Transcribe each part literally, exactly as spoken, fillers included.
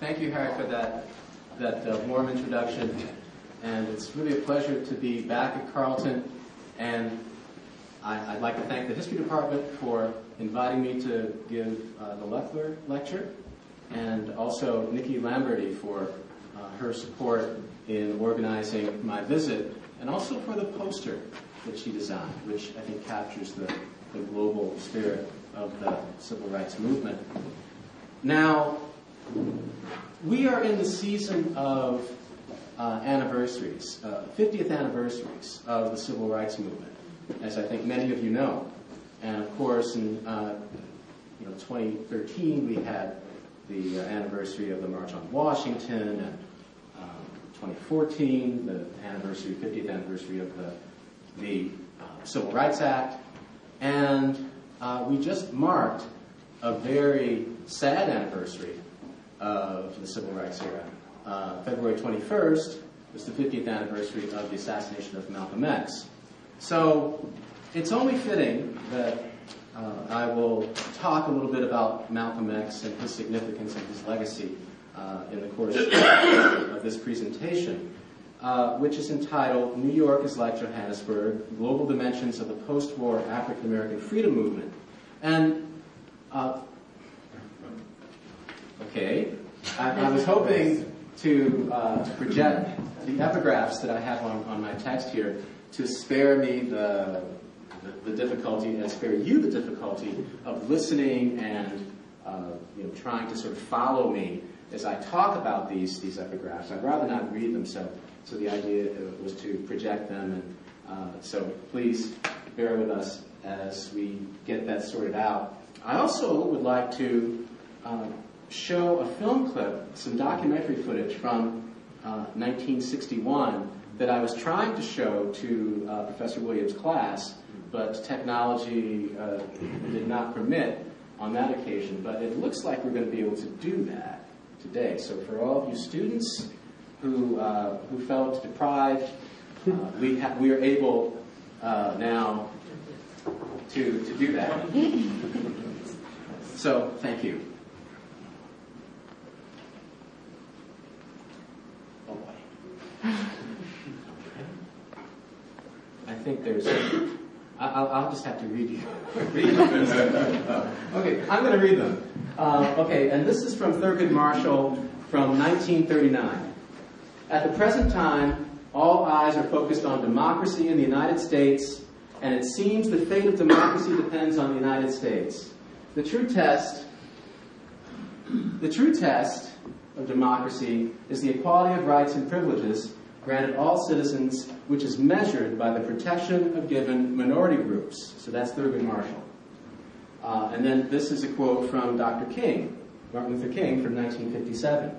Thank you, Harry, for that, that uh, warm introduction. And it's really a pleasure to be back at Carleton. And I, I'd like to thank the History Department for inviting me to give uh, the Lefler Lecture, and also Nikki Lamberty for uh, her support in organizing my visit, and also for the poster that she designed, which I think captures the, the global spirit of the civil rights movement. Now, we are in the season of uh, anniversaries, uh, fiftieth anniversaries of the civil rights movement, as I think many of you know. And of course, in uh, you know, twenty thirteen, we had the uh, anniversary of the March on Washington, and um, twenty fourteen, the anniversary, fiftieth anniversary of the, the uh, Civil Rights Act. And uh, we just marked a very sad anniversary of the Civil Rights era. Uh, February twenty-first was the fiftieth anniversary of the assassination of Malcolm X. So it's only fitting that uh, I will talk a little bit about Malcolm X and his significance and his legacy uh, in the course of this presentation, uh, which is entitled New York is Like Johannesburg, Global Dimensions of the Post-War African-American Freedom Movement. And, uh, okay, I, I was hoping to uh, project the epigraphs that I have on, on my text here to spare me the, the, the difficulty, and spare you the difficulty of listening and uh, you know, trying to sort of follow me as I talk about these, these epigraphs. I'd rather not read them, so, so the idea was to project them. And uh, so please bear with us as we get that sorted out. I also would like to uh, show a film clip, some documentary footage from uh, nineteen sixty-one, that I was trying to show to uh, Professor Williams' class, but technology uh, did not permit on that occasion. But it looks like we're going to be able to do that today. So for all of you students who, uh, who felt deprived, uh, we, ha we are able uh, now to, to do that. So thank you. Oh boy. I think there's, I'll, I'll just have to read you. Okay, I'm going to read them. Uh, okay, and this is from Thurgood Marshall from nineteen thirty-nine. At the present time, all eyes are focused on democracy in the United States, and it seems the fate of democracy depends on the United States. The true test, the true test of democracy is the equality of rights and privileges granted all citizens, which is measured by the protection of given minority groups. So that's Thurgood Marshall. Uh, and then this is a quote from Doctor King, Martin Luther King, from nineteen fifty-seven.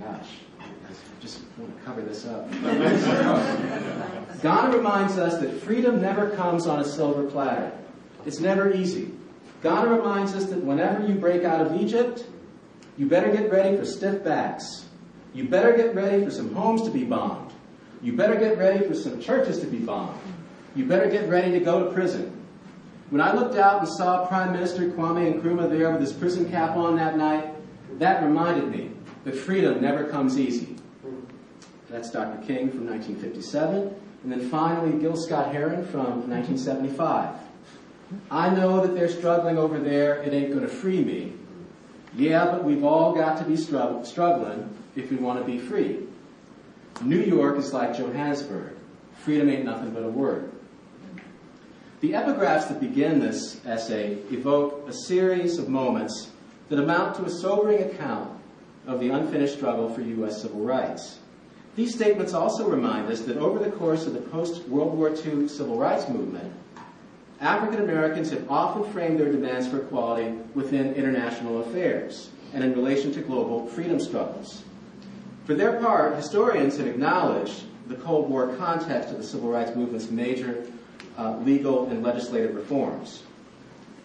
Gosh, I just want to cover this up. Ghana reminds us that freedom never comes on a silver platter. It's never easy. Ghana reminds us that whenever you break out of Egypt, you better get ready for stiff backs. You better get ready for some homes to be bombed. You better get ready for some churches to be bombed. You better get ready to go to prison. When I looked out and saw Prime Minister Kwame Nkrumah there with his prison cap on that night, that reminded me that freedom never comes easy. That's Doctor King from nineteen fifty-seven. And then finally, Gil Scott-Heron from nineteen seventy-five. I know that they're struggling over there. It ain't going to free me. Yeah, but we've all got to be strugg- struggling if we want to be free. New York is like Johannesburg. Freedom ain't nothing but a word. The epigraphs that begin this essay evoke a series of moments that amount to a sobering account of the unfinished struggle for U S civil rights. These statements also remind us that over the course of the post-World War Two civil rights movement, African Americans have often framed their demands for equality within international affairs and in relation to global freedom struggles. For their part, historians have acknowledged the Cold War context of the civil rights movement's major uh, legal and legislative reforms.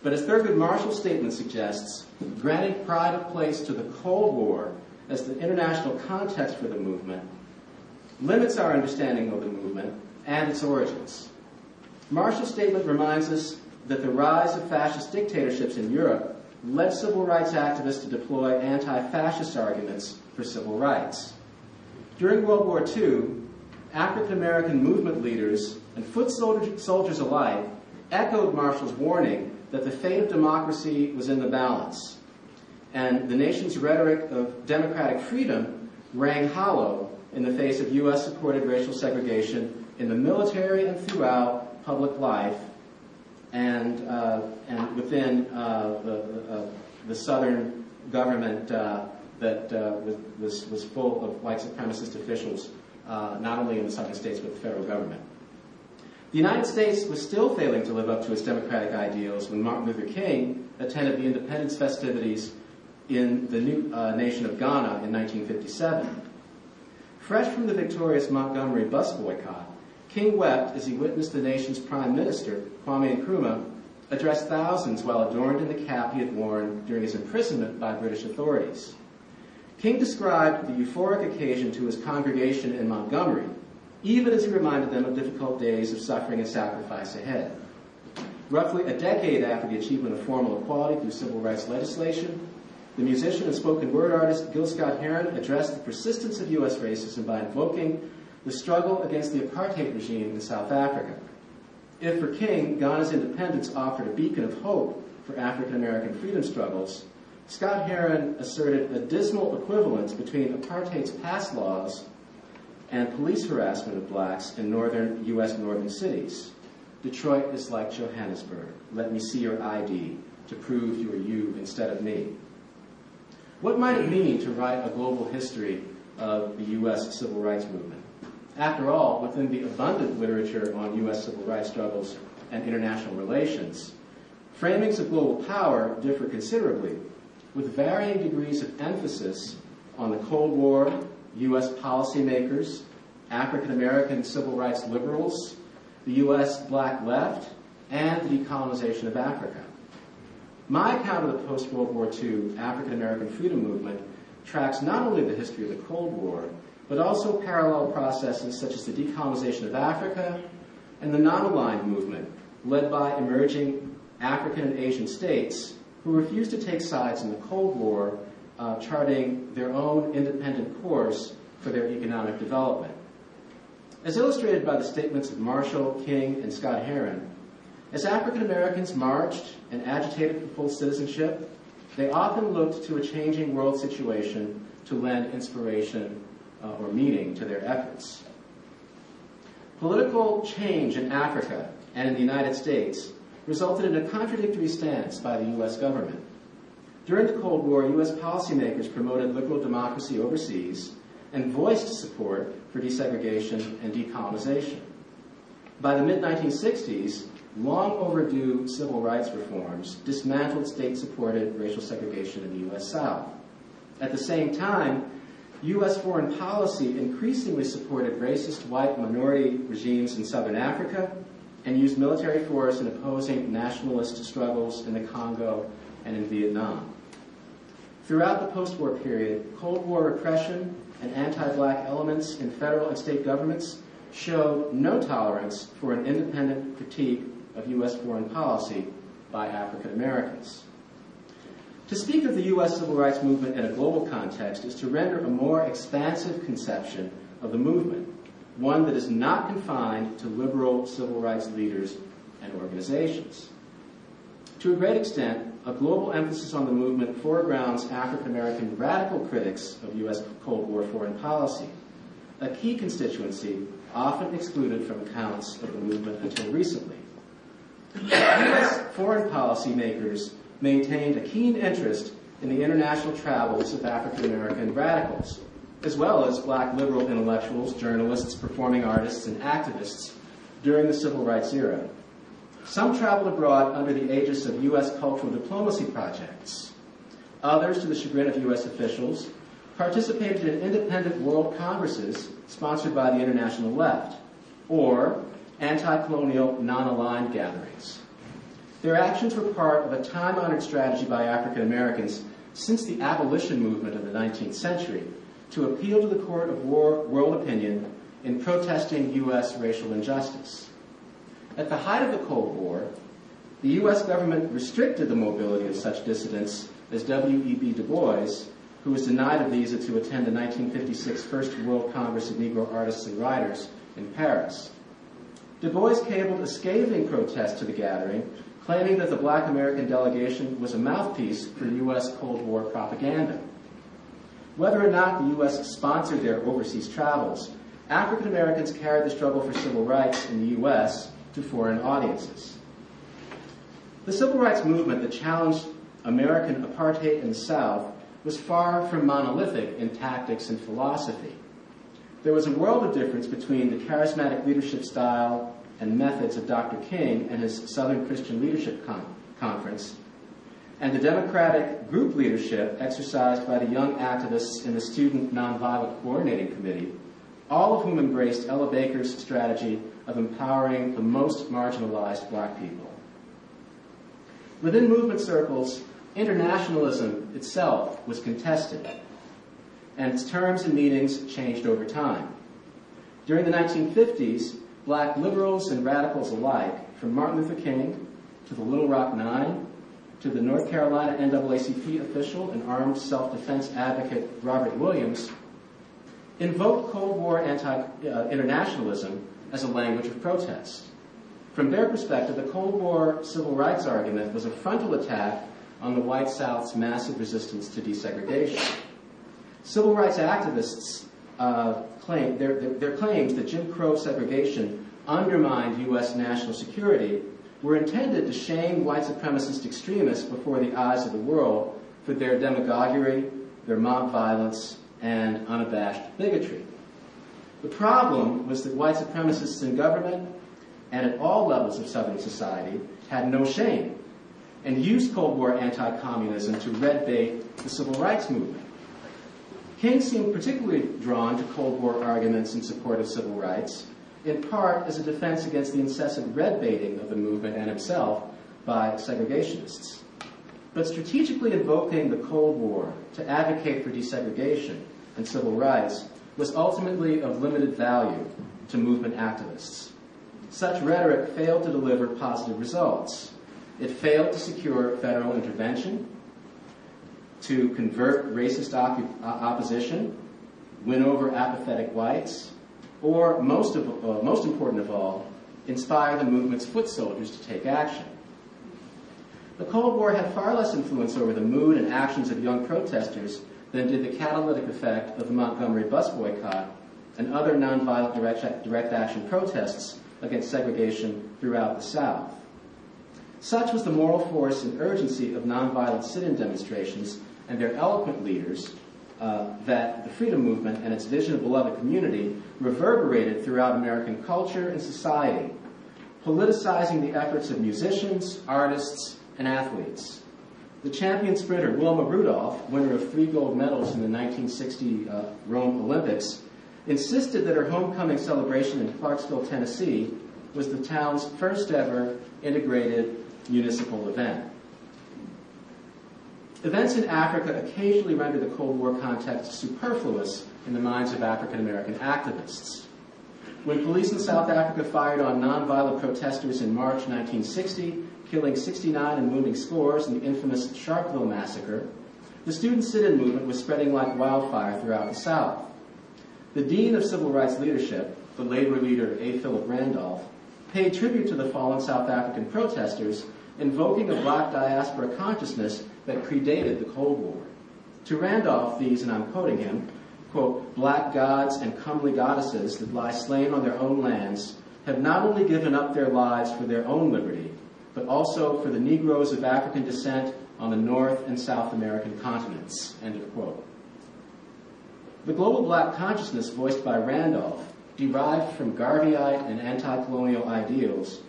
But as Thurgood Marshall's statement suggests, granting pride of place to the Cold War as the international context for the movement limits our understanding of the movement and its origins. Marshall's statement reminds us that the rise of fascist dictatorships in Europe led civil rights activists to deploy anti-fascist arguments for civil rights. During World War Two, African-American movement leaders and foot soldiers alike echoed Marshall's warning that the fate of democracy was in the balance, and the nation's rhetoric of democratic freedom rang hollow in the face of U S-supported racial segregation in the military and throughout public life, and, uh, and within uh, the, uh, the Southern government uh, that uh, was, was full of white supremacist officials, uh, not only in the Southern states, but the federal government. The United States was still failing to live up to its democratic ideals when Martin Luther King attended the independence festivities in the new uh, nation of Ghana in nineteen fifty-seven. Fresh from the victorious Montgomery bus boycott, King wept as he witnessed the nation's prime minister, Kwame Nkrumah, address thousands while adorned in the cap he had worn during his imprisonment by British authorities. King described the euphoric occasion to his congregation in Montgomery, even as he reminded them of difficult days of suffering and sacrifice ahead. Roughly a decade after the achievement of formal equality through civil rights legislation, the musician and spoken word artist Gil Scott-Heron addressed the persistence of U S racism by invoking the struggle against the apartheid regime in South Africa. If for King, Ghana's independence offered a beacon of hope for African-American freedom struggles, Scott-Heron asserted a dismal equivalence between apartheid's past laws and police harassment of blacks in northern U S northern cities. Detroit is like Johannesburg. Let me see your I D to prove you are you instead of me. What might it mean to write a global history of the U S civil rights movement? After all, within the abundant literature on U S civil rights struggles and international relations, framings of global power differ considerably, with varying degrees of emphasis on the Cold War, U S policymakers, African-American civil rights liberals, the U S black left, and the decolonization of Africa. My account of the post-World War Two African-American freedom movement tracks not only the history of the Cold War, but also parallel processes such as the decolonization of Africa and the non-aligned movement led by emerging African and Asian states who refused to take sides in the Cold War, Uh, charting their own independent course for their economic development. As illustrated by the statements of Marshall, King, and Scott-Heron, as African Americans marched and agitated for full citizenship, they often looked to a changing world situation to lend inspiration uh, or meaning to their efforts. Political change in Africa and in the United States resulted in a contradictory stance by the U S government. During the Cold War, U S policymakers promoted liberal democracy overseas and voiced support for desegregation and decolonization. By the mid nineteen sixties, long overdue civil rights reforms dismantled state-supported racial segregation in the U S South. At the same time, U S foreign policy increasingly supported racist white minority regimes in Southern Africa and used military force in opposing nationalist struggles in the Congo and in Vietnam. Throughout the post-war period, Cold War repression and anti-black elements in federal and state governments showed no tolerance for an independent critique of U S foreign policy by African Americans. To speak of the U S civil rights movement in a global context is to render a more expansive conception of the movement, one that is not confined to liberal civil rights leaders and organizations. To a great extent, a global emphasis on the movement foregrounds African-American radical critics of U S Cold War foreign policy, a key constituency often excluded from accounts of the movement until recently. U S foreign policymakers maintained a keen interest in the international travels of African-American radicals, as well as black liberal intellectuals, journalists, performing artists, and activists during the civil rights era. Some traveled abroad under the aegis of U S cultural diplomacy projects. Others, to the chagrin of U S officials, participated in independent world congresses sponsored by the international left, or anti-colonial, non-aligned gatherings. Their actions were part of a time-honored strategy by African Americans since the abolition movement of the nineteenth century to appeal to the court of war, world opinion in protesting U S racial injustice. At the height of the Cold War, The U S government restricted the mobility of such dissidents as W E B Du Bois, who was denied a visa to attend the nineteen fifty-six First World Congress of Negro Artists and Writers in Paris. Du Bois cabled a scathing protest to the gathering, claiming that the black American delegation was a mouthpiece for U S Cold War propaganda. Whether or not the U S sponsored their overseas travels, African Americans carried the struggle for civil rights in the U S to foreign audiences. The civil rights movement that challenged American apartheid in the South was far from monolithic in tactics and philosophy. There was a world of difference between the charismatic leadership style and methods of Doctor King and his Southern Christian Leadership Conference and the democratic group leadership exercised by the young activists in the Student Nonviolent Coordinating Committee, all of whom embraced Ella Baker's strategy of empowering the most marginalized black people. Within movement circles, internationalism itself was contested, and its terms and meanings changed over time. During the nineteen fifties, black liberals and radicals alike, from Martin Luther King to the Little Rock Nine, to the North Carolina N double A C P official and armed self-defense advocate Robert Williams, invoked Cold War anti-internationalism as a language of protest. From their perspective, the Cold War civil rights argument was a frontal attack on the white South's massive resistance to desegregation. Civil rights activists uh, claim, their, their claims that Jim Crow segregation undermined U S national security were intended to shame white supremacist extremists before the eyes of the world for their demagoguery, their mob violence, and unabashed bigotry. The problem was that white supremacists in government and at all levels of Southern society had no shame and used Cold War anti-communism to red bait the civil rights movement. King seemed particularly drawn to Cold War arguments in support of civil rights, in part as a defense against the incessant red baiting of the movement and himself by segregationists. But strategically invoking the Cold War to advocate for desegregation and civil rights was ultimately of limited value to movement activists. Such rhetoric failed to deliver positive results. It failed to secure federal intervention, to convert racist op opposition, win over apathetic whites, or, most, of, uh, most important of all, inspire the movement's foot soldiers to take action. The Cold War had far less influence over the mood and actions of young protesters than did the catalytic effect of the Montgomery bus boycott and other nonviolent direct, direct action protests against segregation throughout the South. Such was the moral force and urgency of nonviolent sit-in demonstrations and their eloquent leaders uh, that the freedom movement and its vision of beloved community reverberated throughout American culture and society, politicizing the efforts of musicians, artists, and athletes. The champion sprinter Wilma Rudolph, winner of three gold medals in the nineteen sixty uh, Rome Olympics, insisted that her homecoming celebration in Clarksville, Tennessee, was the town's first ever integrated municipal event. Events in Africa occasionally render the Cold War context superfluous in the minds of African American activists. When police in South Africa fired on nonviolent protesters in March nineteen sixty, killing sixty-nine and wounding scores in the infamous Sharpeville massacre, the student sit-in movement was spreading like wildfire throughout the South. The dean of civil rights leadership, the labor leader A. Philip Randolph, paid tribute to the fallen South African protesters, invoking a black diaspora consciousness that predated the Cold War. To Randolph, these, and I'm quoting him, quote, "Black gods and comely goddesses that lie slain on their own lands have not only given up their lives for their own liberty, but also for the Negroes of African descent on the North and South American continents," end of quote. The global black consciousness voiced by Randolph, derived from Garveyite and anti-colonial ideals,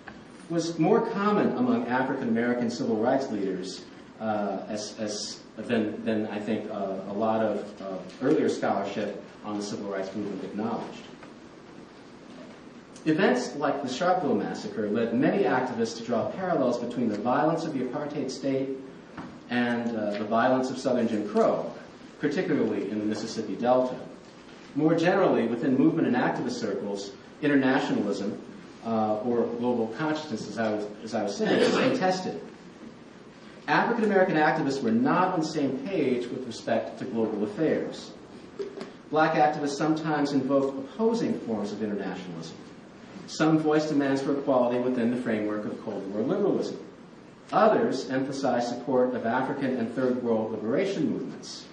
was more common among African-American civil rights leaders uh, as, as, than, than I think uh, a lot of uh, earlier scholarship on the civil rights movement acknowledged. Events like the Sharpeville massacre led many activists to draw parallels between the violence of the apartheid state and uh, the violence of Southern Jim Crow, particularly in the Mississippi Delta. More generally, within movement and activist circles, internationalism, uh, or global consciousness, as I was, as I was saying, is contested. African-American activists were not on the same page with respect to global affairs. Black activists sometimes invoked opposing forms of internationalism. Some voiced demands for equality within the framework of Cold War liberalism. Others emphasized support of African and Third World liberation movements.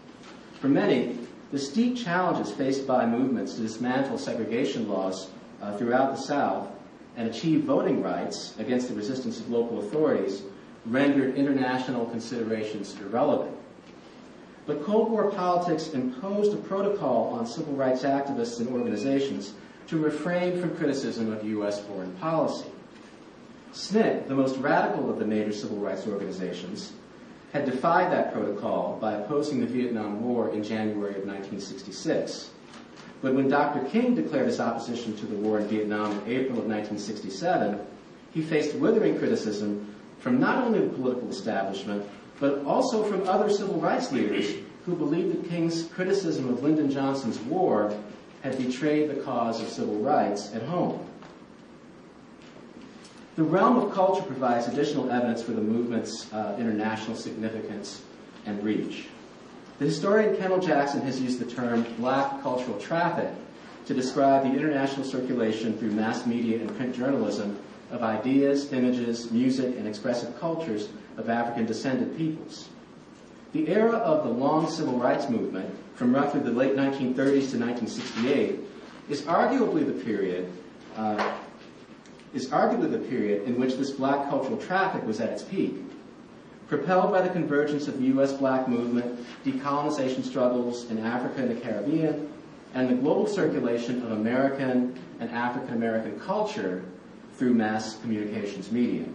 For many, the steep challenges faced by movements to dismantle segregation laws uh, throughout the South and achieve voting rights against the resistance of local authorities rendered international considerations irrelevant. But Cold War politics imposed a protocol on civil rights activists and organizations to refrain from criticism of U S foreign policy. S N C C, the most radical of the major civil rights organizations, had defied that protocol by opposing the Vietnam War in January of nineteen sixty-six. But when Doctor King declared his opposition to the war in Vietnam in April of nineteen sixty-seven, he faced withering criticism from not only the political establishment, but also from other civil rights leaders who believed that King's criticism of Lyndon Johnson's war had betrayed the cause of civil rights at home. The realm of culture provides additional evidence for the movement's uh, international significance and reach. The historian Kendall Jackson has used the term black cultural traffic to describe the international circulation through mass media and print journalism of ideas, images, music, and expressive cultures of African-descended peoples. The era of the long civil rights movement, from roughly the late nineteen thirties to nineteen sixty-eight, is arguably the period uh, is arguably the period in which this black cultural traffic was at its peak. Propelled by the convergence of the U S black movement, decolonization struggles in Africa and the Caribbean, and the global circulation of American and African-American culture through mass communications media.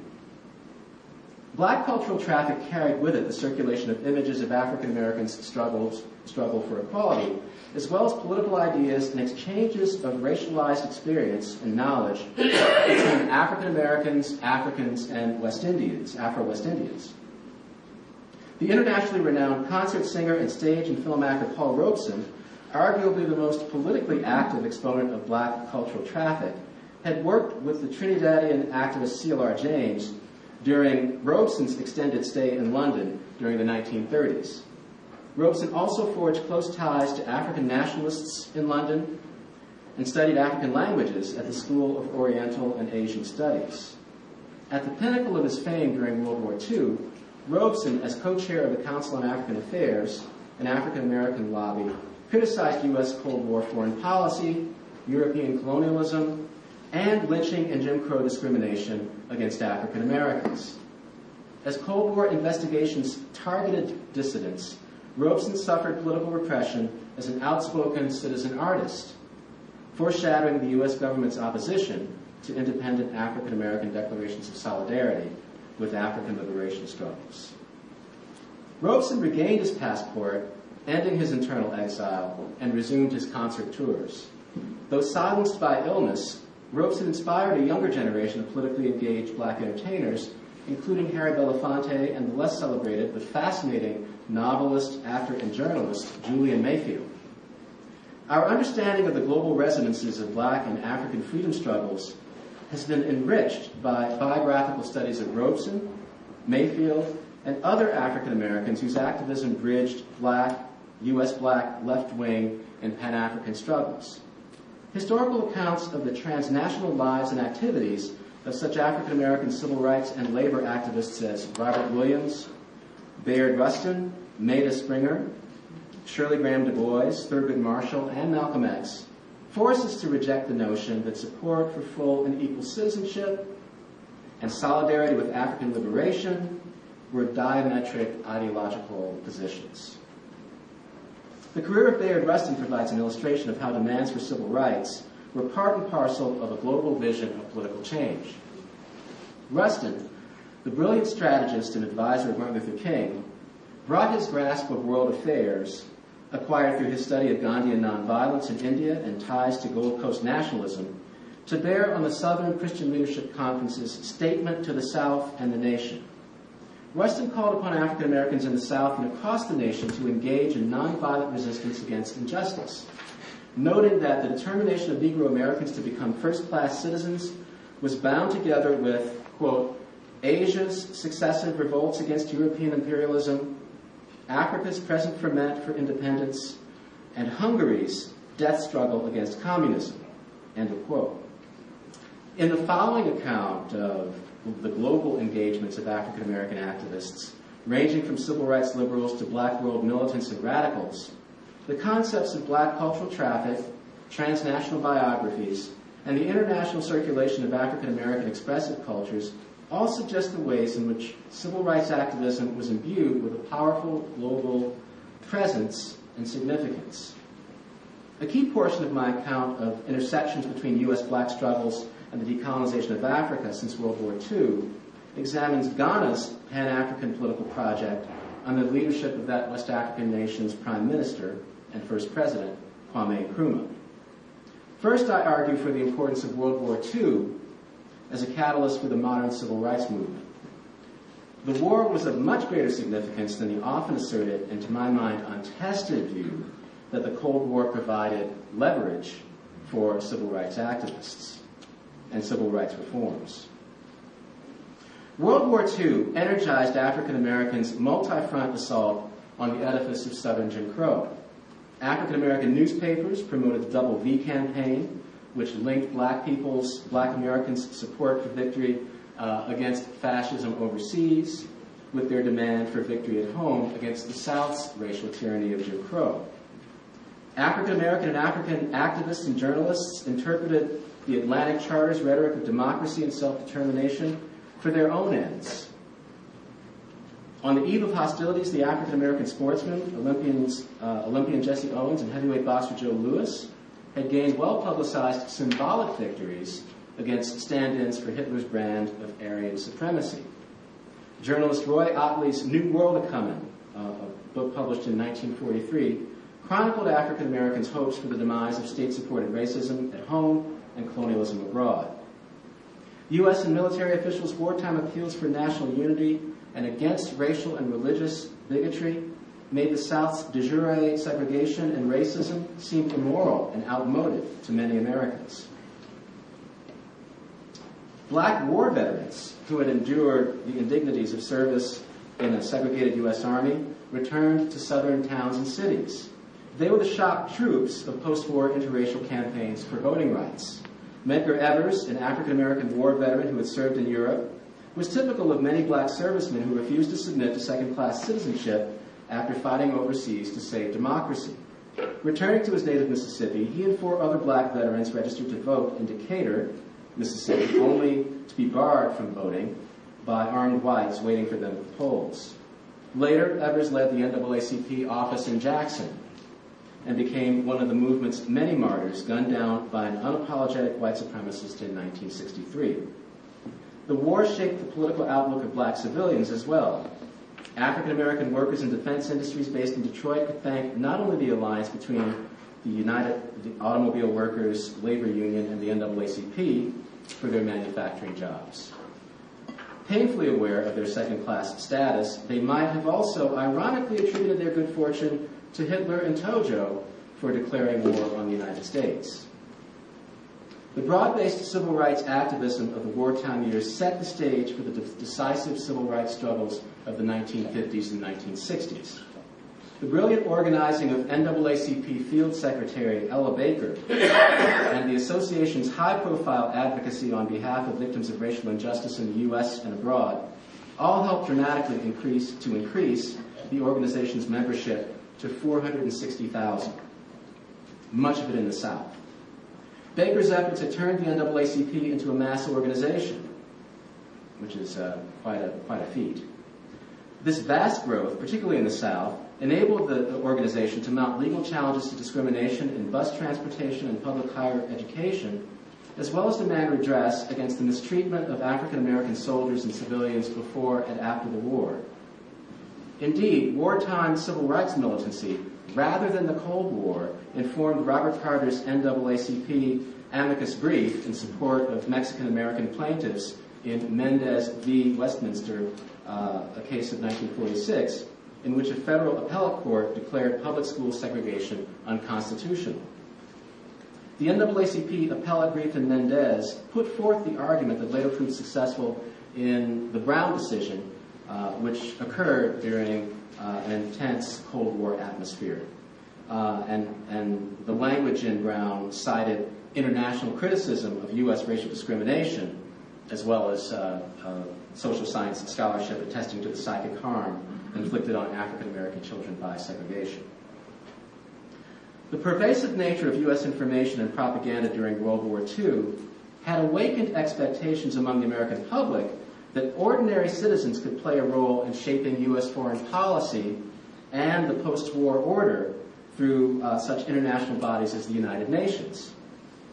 Black cultural traffic carried with it the circulation of images of African Americans' struggles, struggle for equality, as well as political ideas and exchanges of racialized experience and knowledge between African Americans, Africans, and West Indians, Afro-West Indians. The internationally renowned concert singer and stage and film actor Paul Robeson, arguably the most politically active exponent of black cultural traffic, had worked with the Trinidadian activist C L R James during Robeson's extended stay in London during the nineteen thirties. Robeson also forged close ties to African nationalists in London and studied African languages at the School of Oriental and Asian Studies. At the pinnacle of his fame during World War Two, Robeson, as co-chair of the Council on African Affairs, an African-American lobby, criticized U S Cold War foreign policy, European colonialism, and lynching and Jim Crow discrimination against African Americans. As Cold War investigations targeted dissidents, Robeson suffered political repression as an outspoken citizen artist, foreshadowing the U S government's opposition to independent African American declarations of solidarity with African liberation struggles. Robeson regained his passport, ending his internal exile, and resumed his concert tours. Though silenced by illness, Robeson inspired a younger generation of politically engaged black entertainers, including Harry Belafonte and the less celebrated but fascinating novelist, actor, and journalist Julian Mayfield. Our understanding of the global resonances of black and African freedom struggles has been enriched by biographical studies of Robeson, Mayfield, and other African Americans whose activism bridged black, U S black, left-wing, and Pan-African struggles. Historical accounts of the transnational lives and activities of such African-American civil rights and labor activists as Robert Williams, Bayard Rustin, Maida Springer, Shirley Graham Du Bois, Thurgood Marshall, and Malcolm X force us to reject the notion that support for full and equal citizenship and solidarity with African liberation were diametric ideological positions. The career of Bayard Rustin provides an illustration of how demands for civil rights were part and parcel of a global vision of political change. Rustin, the brilliant strategist and advisor of Martin Luther King, brought his grasp of world affairs, acquired through his study of Gandhian nonviolence in India and ties to Gold Coast nationalism, to bear on the Southern Christian Leadership Conference's statement to the South and the nation. Rustin called upon African Americans in the South and across the nation to engage in nonviolent resistance against injustice, noting that the determination of Negro Americans to become first-class citizens was bound together with, quote, Asia's successive revolts against European imperialism, Africa's present ferment for independence, and Hungary's death struggle against communism, end of quote. In the following account of the global engagements of African-American activists, ranging from civil rights liberals to black world militants and radicals, the concepts of black cultural traffic, transnational biographies, and the international circulation of African-American expressive cultures all suggest the ways in which civil rights activism was imbued with a powerful global presence and significance. A key portion of my account of intersections between U S black struggles and the decolonization of Africa since World War Two examines Ghana's Pan-African political project under the leadership of that West African nation's Prime Minister and first President, Kwame Nkrumah. First, I argue for the importance of World War Two as a catalyst for the modern civil rights movement. The war was of much greater significance than the often asserted and, to my mind, untested view that the Cold War provided leverage for civil rights activists and civil rights reforms. World War Two energized African Americans' multi-front assault on the edifice of Southern Jim Crow. African American newspapers promoted the Double V campaign, which linked black people's, black Americans' support for victory uh, against fascism overseas with their demand for victory at home against the South's racial tyranny of Jim Crow. African American and African activists and journalists interpreted the Atlantic Charter's rhetoric of democracy and self-determination for their own ends. On the eve of hostilities, the African-American sportsmen, Olympians, uh, Olympian Jesse Owens and heavyweight boxer Joe Louis, had gained well-publicized symbolic victories against stand-ins for Hitler's brand of Aryan supremacy. Journalist Roy Otley's New World A Comin', uh, a book published in nineteen forty-three, chronicled African-Americans' hopes for the demise of state-supported racism at home and colonialism abroad. U S and military officials' wartime appeals for national unity and against racial and religious bigotry made the South's de jure segregation and racism seem immoral and outmoded to many Americans. Black war veterans who had endured the indignities of service in a segregated U S Army returned to Southern towns and cities. They were the shock troops of post-war interracial campaigns for voting rights. Medgar Evers, an African-American war veteran who had served in Europe, was typical of many black servicemen who refused to submit to second-class citizenship after fighting overseas to save democracy. Returning to his native Mississippi, he and four other black veterans registered to vote in Decatur, Mississippi, only to be barred from voting by armed whites waiting for them at the polls. Later, Evers led the N double A C P office in Jackson and became one of the movement's many martyrs gunned down by an unapologetic white supremacist in nineteen sixty-three. The war shaped the political outlook of black civilians as well. African-American workers in defense industries based in Detroit could thank not only the alliance between the United the Automobile Workers Labor Union and the N double A C P for their manufacturing jobs. Painfully aware of their second-class status, they might have also ironically attributed their good fortune to Hitler and Tojo for declaring war on the United States. The broad-based civil rights activism of the wartime years set the stage for the de decisive civil rights struggles of the nineteen fifties and nineteen sixties. The brilliant organizing of N double A C P Field Secretary Ella Baker and the association's high-profile advocacy on behalf of victims of racial injustice in the U S and abroad all helped dramatically increase, to increase the organization's membership to four hundred sixty thousand, much of it in the South. Baker's efforts had turned the N double A C P into a mass organization, which is uh, quite, a, quite a feat. This vast growth, particularly in the South, enabled the, the organization to mount legal challenges to discrimination in bus transportation and public higher education, as well as demand redress against the mistreatment of African-American soldiers and civilians before and after the war. Indeed, wartime civil rights militancy, rather than the Cold War, informed Robert Carter's N double A C P amicus brief in support of Mexican-American plaintiffs in Mendez v. Westminster, uh, a case of nineteen forty-six, in which a federal appellate court declared public school segregation unconstitutional. The N double A C P appellate brief in Mendez put forth the argument that later proved successful in the Brown decision, uh, which occurred during uh, an intense Cold War atmosphere. Uh, and, and the language in Brown cited international criticism of U S racial discrimination, as well as uh, uh, social science and scholarship attesting to the psychic harm inflicted on African-American children by segregation. The pervasive nature of U S information and propaganda during World War Two had awakened expectations among the American public that ordinary citizens could play a role in shaping U S foreign policy and the post-war order through uh, such international bodies as the United Nations.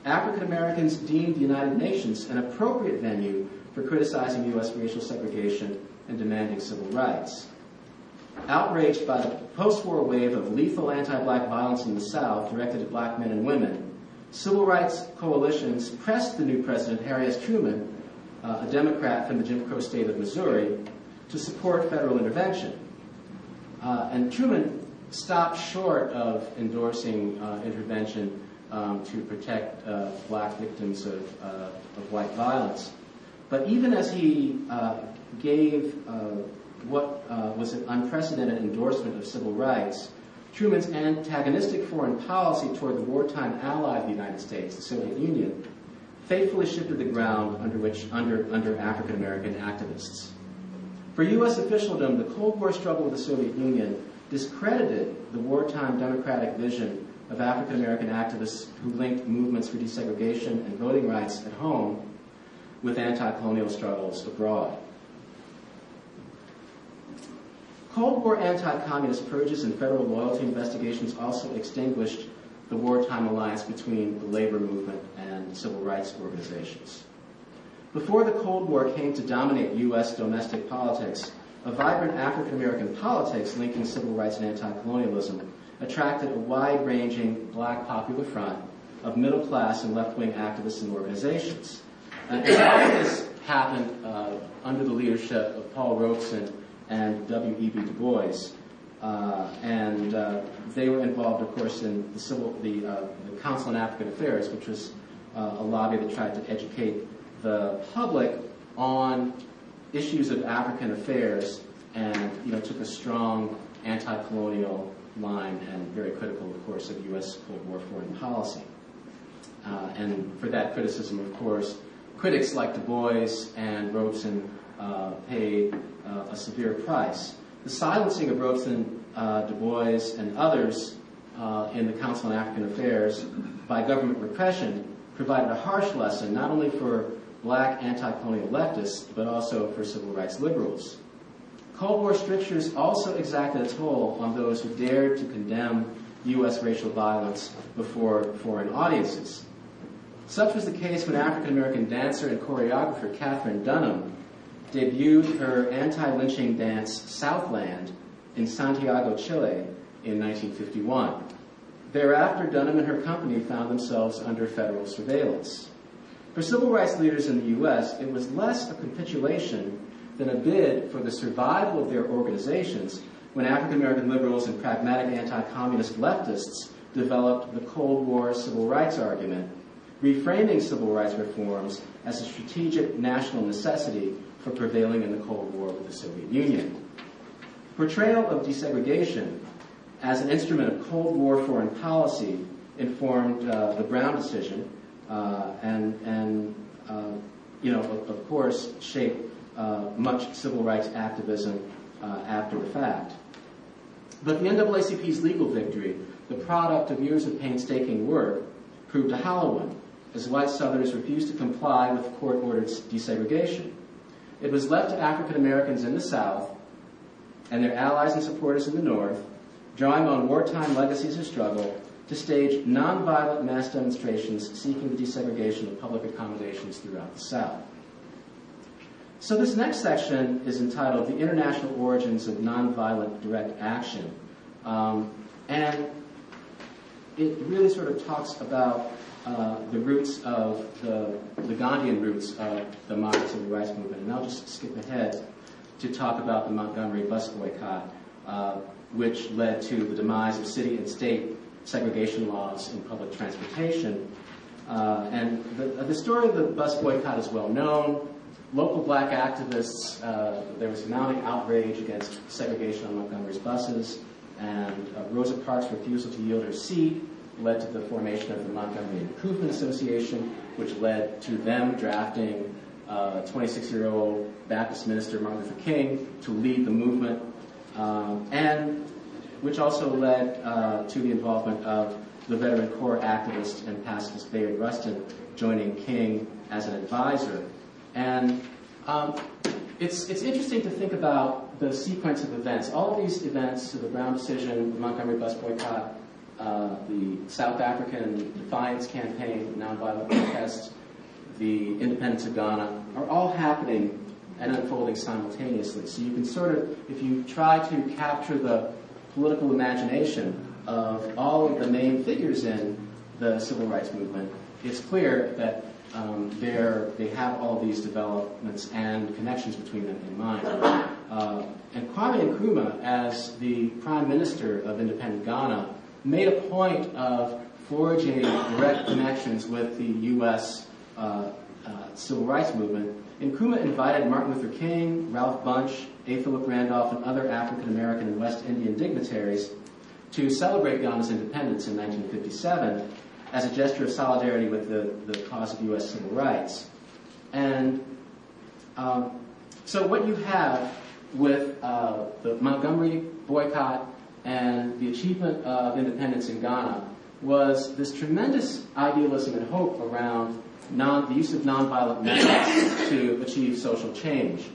African Americans deemed the United Nations an appropriate venue for criticizing U S racial segregation and demanding civil rights. Outraged by the post-war wave of lethal anti-black violence in the South directed at black men and women, civil rights coalitions pressed the new president, Harry S. Truman, uh, a Democrat from the Jim Crow state of Missouri, to support federal intervention. Uh, and Truman stopped short of endorsing uh, intervention um, to protect uh, black victims of, uh, of white violence. But even as he uh, gave uh, what uh, was an unprecedented endorsement of civil rights, Truman's antagonistic foreign policy toward the wartime ally of the United States, the Soviet Union, faithfully shifted the ground under which under, under African-American activists. For U S officialdom, the Cold War struggle with the Soviet Union discredited the wartime democratic vision of African-American activists who linked movements for desegregation and voting rights at home with anti-colonial struggles abroad. Cold War anti-communist purges and federal loyalty investigations also extinguished the wartime alliance between the labor movement and civil rights organizations. Before the Cold War came to dominate U S domestic politics, a vibrant African-American politics linking civil rights and anti-colonialism attracted a wide-ranging black popular front of middle-class and left-wing activists and organizations. And this happened uh, under the leadership of Paul Robeson and W E B Du Bois, uh, and uh, they were involved, of course, in the, civil, the, uh, the Council on African Affairs, which was uh, a lobby that tried to educate the public on issues of African affairs, and you know, took a strong anti-colonial line and very critical, of course, of U S Cold War foreign policy. Uh, and for that criticism, of course, critics like Du Bois and Robeson Uh, paid uh, a severe price. The silencing of Robeson, uh, Du Bois, and others uh, in the Council on African Affairs by government repression provided a harsh lesson not only for black anti-colonial leftists, but also for civil rights liberals. Cold War strictures also exacted a toll on those who dared to condemn U S racial violence before foreign audiences. Such was the case when African-American dancer and choreographer Katherine Dunham debuted her anti-lynching dance, Southland, in Santiago, Chile, in nineteen fifty-one. Thereafter, Dunham and her company found themselves under federal surveillance. For civil rights leaders in the U S, it was less a capitulation than a bid for the survival of their organizations when African-American liberals and pragmatic anti-communist leftists developed the Cold War civil rights argument, reframing civil rights reforms as a strategic national necessity for prevailing in the Cold War with the Soviet Union. Portrayal of desegregation as an instrument of Cold War foreign policy informed uh, the Brown decision, uh, and, and uh, you know, of, of course, shaped uh, much civil rights activism uh, after the fact. But the N double A C P's legal victory, the product of years of painstaking work, proved a hollow one, as white Southerners refused to comply with court-ordered desegregation. It was left to African Americans in the South and their allies and supporters in the North, drawing on wartime legacies of struggle, to stage nonviolent mass demonstrations seeking the desegregation of public accommodations throughout the South. So this next section is entitled The International Origins of Nonviolent Direct Action. Um, and it really sort of talks about Uh, the roots of the, the Gandhian roots of the modern civil rights movement. And I'll just skip ahead to talk about the Montgomery bus boycott, uh, which led to the demise of city and state segregation laws in public transportation Uh, and the, the story of the bus boycott is well known. Local black activists, uh, there was mounting outrage against segregation on Montgomery's buses, and uh, Rosa Parks' refusal to yield her seat led to the formation of the Montgomery Improvement Association, which led to them drafting twenty-six-year-old uh, Baptist minister Martin Luther King to lead the movement, um, and which also led uh, to the involvement of the veteran Corps activist and pacifist Bayard Rustin joining King as an advisor. And um, it's, it's interesting to think about the sequence of events. All of these events, so the Brown decision, the Montgomery bus boycott, uh, the South African Defiance Campaign, nonviolent protests, the independence of Ghana, are all happening and unfolding simultaneously. So you can sort of, if you try to capture the political imagination of all of the main figures in the civil rights movement, it's clear that um, they're, they have all these developments and connections between them in mind. Uh, and Kwame Nkrumah, as the prime minister of independent Ghana, made a point of forging direct connections with the U S Uh, uh, civil rights movement. Nkrumah invited Martin Luther King, Ralph Bunche, A. Philip Randolph, and other African-American and West Indian dignitaries to celebrate Ghana's independence in nineteen fifty-seven as a gesture of solidarity with the, the cause of U S civil rights. And um, so what you have with uh, the Montgomery boycott and the achievement of independence in Ghana was this tremendous idealism and hope around non, the use of nonviolent methods to achieve social change.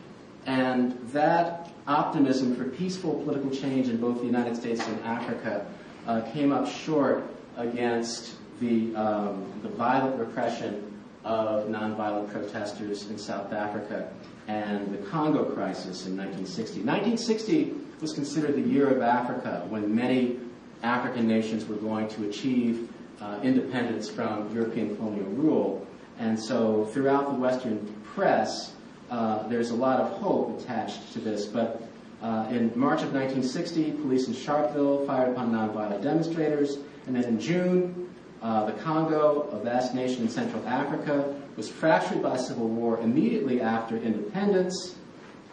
And that optimism for peaceful political change in both the United States and Africa uh, came up short against the, um, the violent repression of nonviolent protesters in South Africa and the Congo crisis in nineteen sixty. nineteen sixty was considered the year of Africa, when many African nations were going to achieve uh, independence from European colonial rule. And so throughout the Western press, uh, there's a lot of hope attached to this. But uh, in March of nineteen sixty, police in Sharpeville fired upon nonviolent demonstrators. And then in June, uh, the Congo, a vast nation in Central Africa, was fractured by civil war immediately after independence,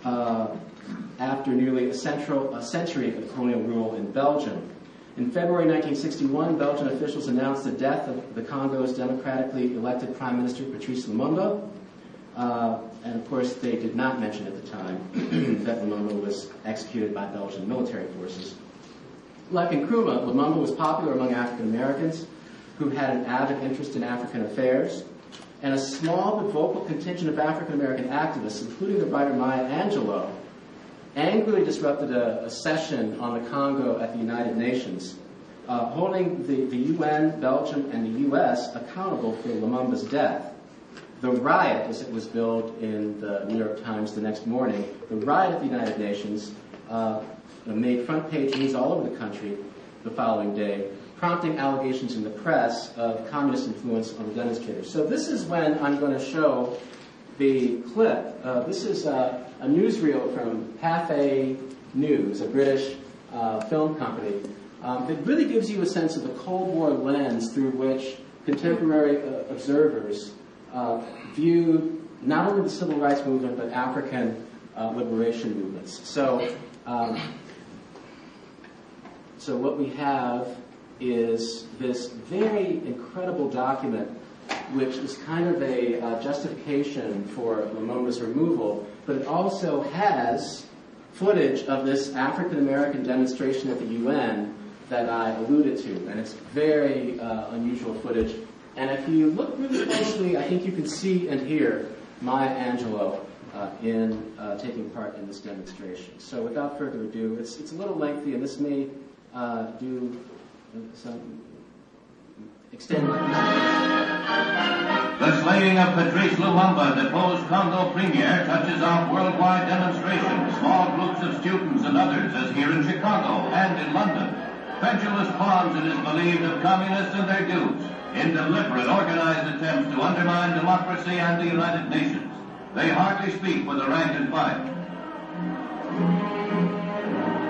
uh, after nearly a, central, a century of colonial rule in Belgium. In February nineteen sixty-one, Belgian officials announced the death of the Congo's democratically elected Prime Minister, Patrice Lumumba. Uh, and of course, they did not mention at the time that Lumumba was executed by Belgian military forces. Like Nkrumah, Lumumba was popular among African Americans who had an avid interest in African affairs. And a small but vocal contingent of African American activists, including the writer Maya Angelou, angrily disrupted a, a session on the Congo at the United Nations, uh, holding the, the U N, Belgium, and the U S accountable for Lumumba's death. The riot, as it was billed in the New York Times the next morning, the riot at the United Nations uh, made front page news all over the country the following day, prompting allegations in the press of communist influence on the demonstrators. So this is when I'm going to show the clip. Uh, this is uh, a newsreel from Pathé News, a British uh, film company. Um, it really gives you a sense of the Cold War lens through which contemporary uh, observers uh, view not only the civil rights movement, but African uh, liberation movements. So, um, so what we have is this very incredible document, which is kind of a uh, justification for Lumumba's removal, but it also has footage of this African-American demonstration at the U N that I alluded to, and it's very uh, unusual footage. And if you look really closely, I think you can see and hear Maya Angelou uh, in uh, taking part in this demonstration. So without further ado, it's, it's a little lengthy, and this may uh, do some extended. The slaying of Patrice Lumumba, deposed Congo premier, touches off worldwide demonstrations, small groups of students and others, as here in Chicago and in London. Pendulous pawns, it is believed, of communists and their dues, in deliberate, organized attempts to undermine democracy and the United Nations. They hardly speak with the rank and file.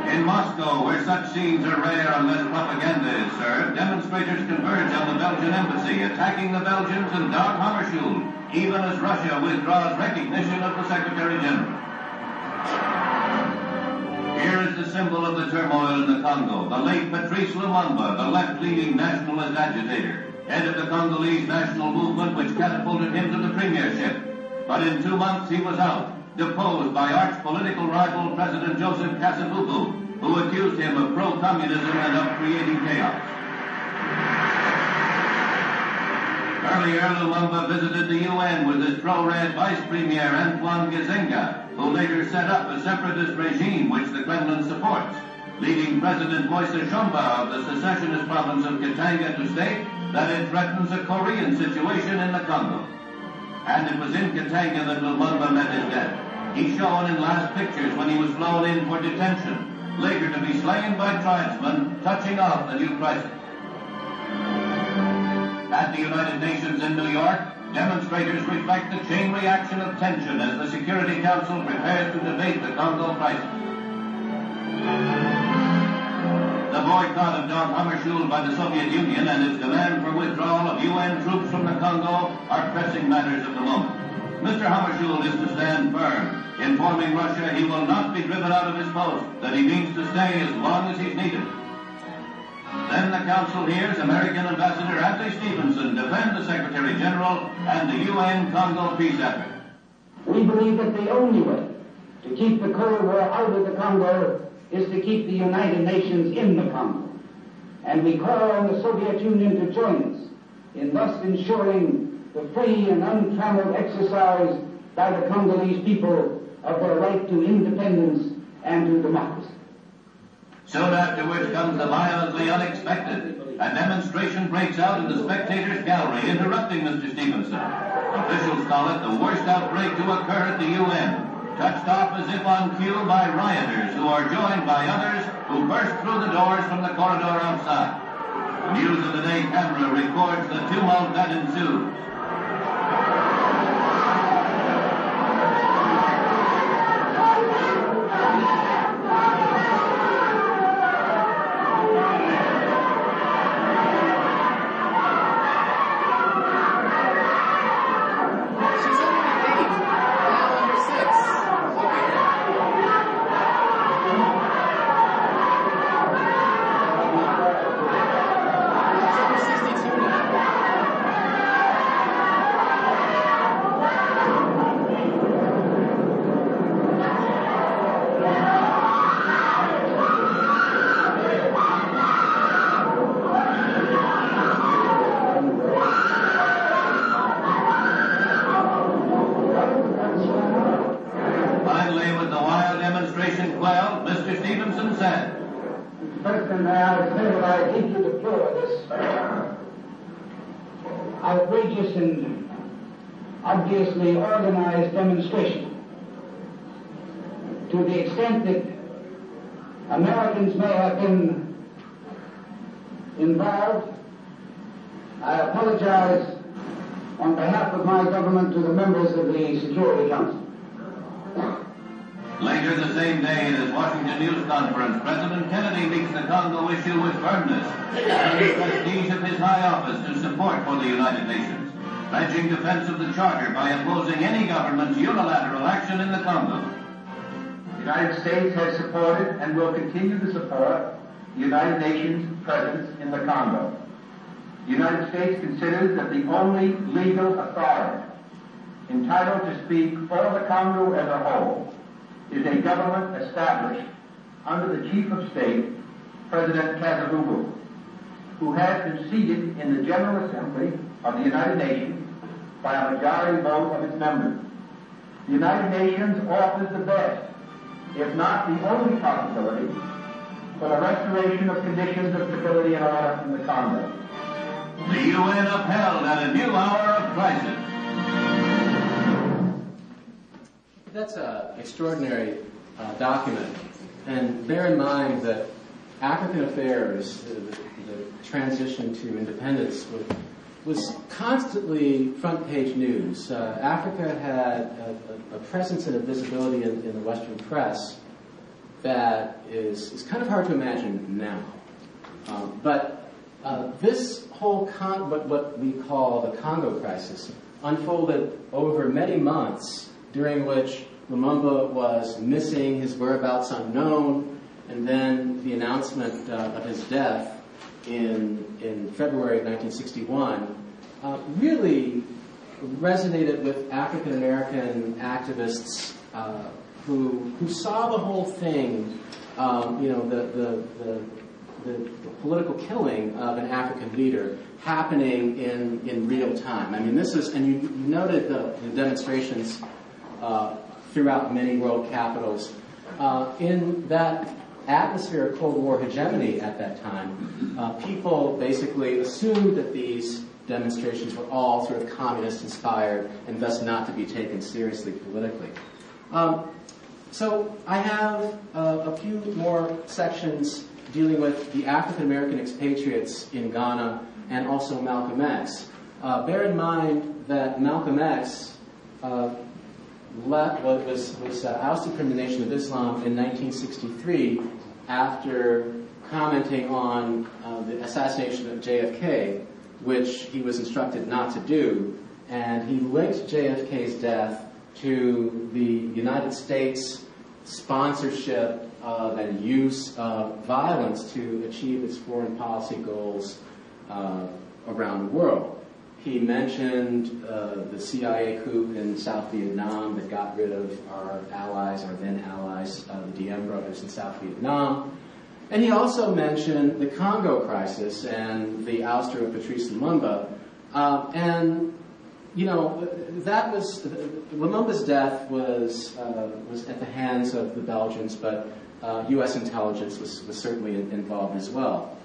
In Moscow, where such scenes are rare unless propaganda is served, demonstrators converge on the Belgian embassy, attacking the Belgians and Dag Hammarskjöld, even as Russia withdraws recognition of the Secretary General. Here is the symbol of the turmoil in the Congo, the late Patrice Lumumba, the left-leaning nationalist agitator, head of the Congolese national movement which catapulted him to the premiership. But in two months he was out, deposed by arch-political rival President Joseph Kasavubu, who accused him of pro-communism and of creating chaos. Earlier, Lumumba visited the U N with his pro-red Vice Premier Antoine Gizenga, who later set up a separatist regime which the Kremlin supports, leading President Moise Tshombe of the secessionist province of Katanga to state that it threatens a Korean situation in the Congo. And it was in Katanga that Lumumba met his death. He's shown in last pictures when he was flown in for detention, later to be slain by tribesmen, touching off the new crisis. At the United Nations in New York, demonstrators reflect the chain reaction of tension as the Security Council prepares to debate the Congo crisis. The boycott of Dag Hammarskjöld by the Soviet Union and its demand for withdrawal of U N troops from the Congo are pressing matters of the moment. Mister Hammarskjöld is to stand firm, informing Russia he will not be driven out of his post, that he means to stay as long as he's needed. Then the Council hears American Ambassador Adlai Stevenson defend the Secretary General and the U N Congo peace effort. We believe that the only way to keep the Cold War out of the Congo is to keep the United Nations in the Congo, and we call on the Soviet Union to join us in thus ensuring the free and untrammeled exercise by the Congolese people of their right to independence and to democracy. Soon afterwards comes the violently unexpected. A demonstration breaks out in the spectators' gallery, interrupting Mister Stevenson. Officials call it the worst outbreak to occur at the U N, touched off as if on cue by rioters who are joined by others who burst through the doors from the corridor outside. News of the Day camera records the tumult that ensues. Defense of the Charter by opposing any government's unilateral action in the Congo. The United States has supported and will continue to support the United Nations presence in the Congo. The United States considers that the only legal authority entitled to speak for the Congo as a whole is a government established under the Chief of State, President Kasavubu, who has been seated in the General Assembly of the United Nations by a majority vote of its members. The United Nations offers the best, if not the only possibility, for the restoration of conditions of stability and order in the Congo. The U N upheld at a new hour of crisis. That's an extraordinary uh, document. And bear in mind that African affairs, the, the transition to independence, was was constantly front-page news. Uh, Africa had a, a presence and a visibility in, in the Western press that is, is kind of hard to imagine now. Um, but uh, this whole, con what, what we call the Congo crisis, unfolded over many months, during which Lumumba was missing, his whereabouts unknown, and then the announcement uh, of his death in, in February of nineteen sixty-one uh, really resonated with African-American activists uh, who, who saw the whole thing, um, you know, the, the, the The political killing of an African leader happening in, in real time. I mean, this is, and you, you noted the, the demonstrations uh, throughout many world capitals. Uh, in that atmosphere of Cold War hegemony at that time, uh, people basically assumed that these demonstrations were all sort of communist-inspired and thus not to be taken seriously politically. Um, so I have uh, a few more sections dealing with the African-American expatriates in Ghana and also Malcolm X. Uh, bear in mind that Malcolm X uh, left, well, was, was uh, ousted from the Nation of Islam in nineteen sixty-three after commenting on uh, the assassination of J F K, which he was instructed not to do, and he linked J F K's death to the United States sponsorship of and use of violence to achieve its foreign policy goals uh, around the world. He mentioned uh, the C I A coup in South Vietnam that got rid of our allies, our then allies, uh, the Diem brothers in South Vietnam. And he also mentioned the Congo crisis and the ouster of Patrice Lumumba. Uh, and you know, that was, Lumumba's death was, uh, was at the hands of the Belgians, but Uh, U S intelligence was, was certainly in, involved as well.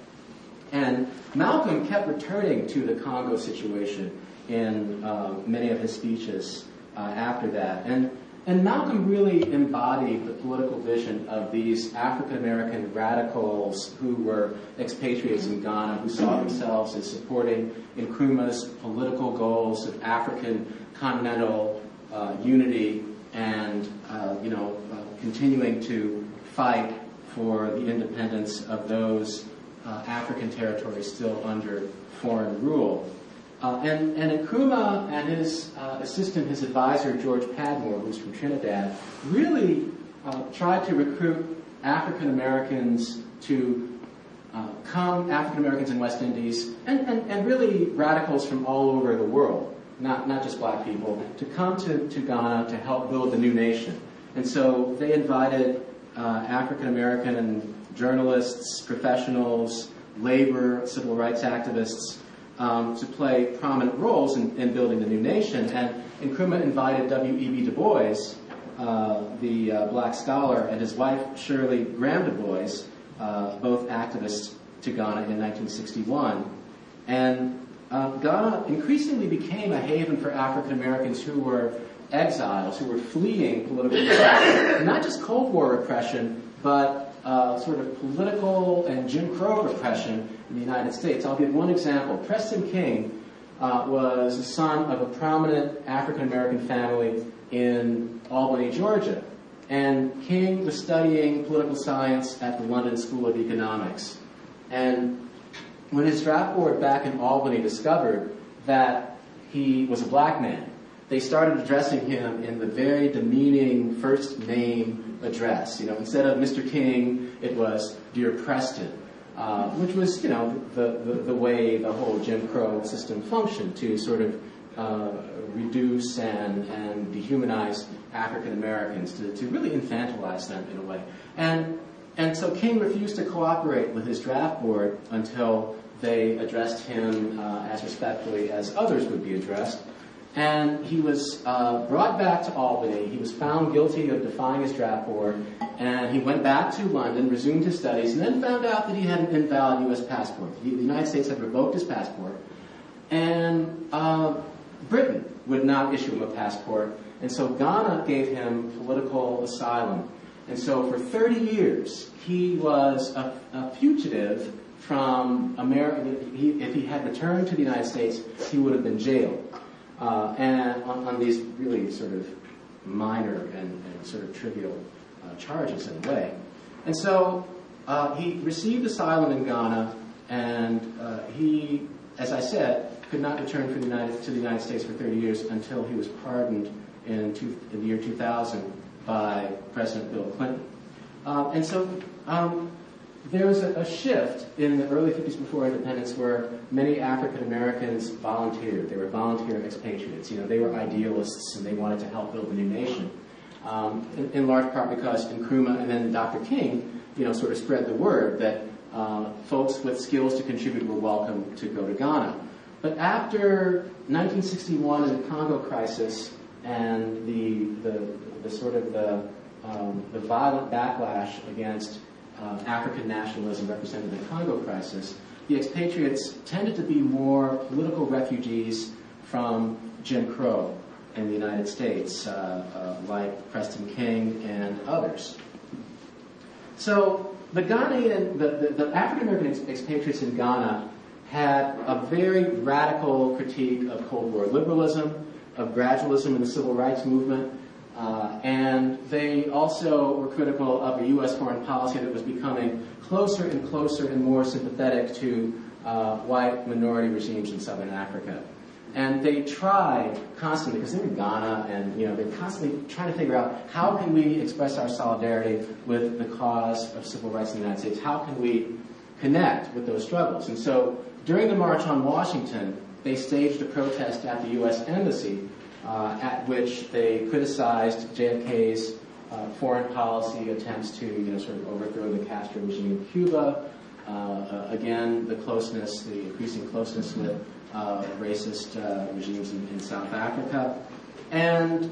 And Malcolm kept returning to the Congo situation in uh, many of his speeches uh, after that. And, and Malcolm really embodied the political vision of these African-American radicals who were expatriates in Ghana, who saw themselves as supporting Nkrumah's political goals of African continental uh, unity and, uh, you know, uh, continuing to fight for the independence of those uh, African territories still under foreign rule. Uh, and, and Nkrumah and his uh, assistant, his advisor, George Padmore, who's from Trinidad, really uh, tried to recruit African Americans to uh, come, African Americans in West Indies, and, and, and really radicals from all over the world, not, not just black people, to come to, to Ghana to help build the new nation. And so they invited Uh, African-American journalists, professionals, labor, civil rights activists um, to play prominent roles in, in building the new nation. And Nkrumah invited W E B Du Bois, uh, the uh, black scholar, and his wife, Shirley Graham Du Bois, uh, both activists, to Ghana in nineteen sixty-one. And uh, Ghana increasingly became a haven for African-Americans who were exiles, who were fleeing political repression, not just Cold War repression, but uh, sort of political and Jim Crow repression in the United States. I'll give one example. Preston King uh, was the son of a prominent African-American family in Albany, Georgia, and King was studying political science at the London School of Economics. And when his draft board back in Albany discovered that he was a black man, they started addressing him in the very demeaning first name address. You know, instead of Mister King, it was Dear Preston, uh, which was, you know, the, the, the way the whole Jim Crow system functioned to sort of uh, reduce and, and dehumanize African Americans, to, to really infantilize them in a way. And, and so King refused to cooperate with his draft board until they addressed him uh, as respectfully as others would be addressed. And he was uh, brought back to Albany. He was found guilty of defying his draft board, and he went back to London, resumed his studies, and then found out that he had an invalid U S passport. The United States had revoked his passport, and uh, Britain would not issue him a passport, and so Ghana gave him political asylum. And so for thirty years, he was a, a fugitive from America. He, if he had returned to the United States, he would have been jailed. Uh, and on, on these really sort of minor and, and sort of trivial uh, charges in a way. And so uh, he received asylum in Ghana, and uh, he, as I said, could not return for the United, to the United States for thirty years until he was pardoned in, two, in the year two thousand by President Bill Clinton. Uh, and so um, there was a, a shift in the early fifties before independence where many African Americans volunteered. They were volunteer expatriates. You know, they were idealists and they wanted to help build a new nation. Um, in, in large part because Nkrumah and then Doctor King, you know, sort of spread the word that uh, folks with skills to contribute were welcome to go to Ghana. But after nineteen sixty-one and the Congo crisis and the, the, the sort of the, um, the violent backlash against uh, African nationalism represented in the Congo crisis, the expatriates tended to be more political refugees from Jim Crow in the United States, uh, uh, like Preston King and others. So the Ghanaian, the, the, the African American expatriates in Ghana had a very radical critique of Cold War liberalism, of gradualism in the civil rights movement, uh, and they also were critical of a U S foreign policy that was becoming closer and closer and more sympathetic to uh, white minority regimes in Southern Africa. And they tried constantly, because they're in Ghana, and you know they're constantly trying to figure out how can we express our solidarity with the cause of civil rights in the United States? How can we connect with those struggles? And so during the March on Washington, they staged a protest at the U S Embassy uh, at which they criticized J F K's uh, foreign policy attempts to you know, sort of overthrow the Castro regime in Cuba. Uh, uh, again, the closeness, the increasing closeness with Uh, racist uh, regimes in, in South Africa. And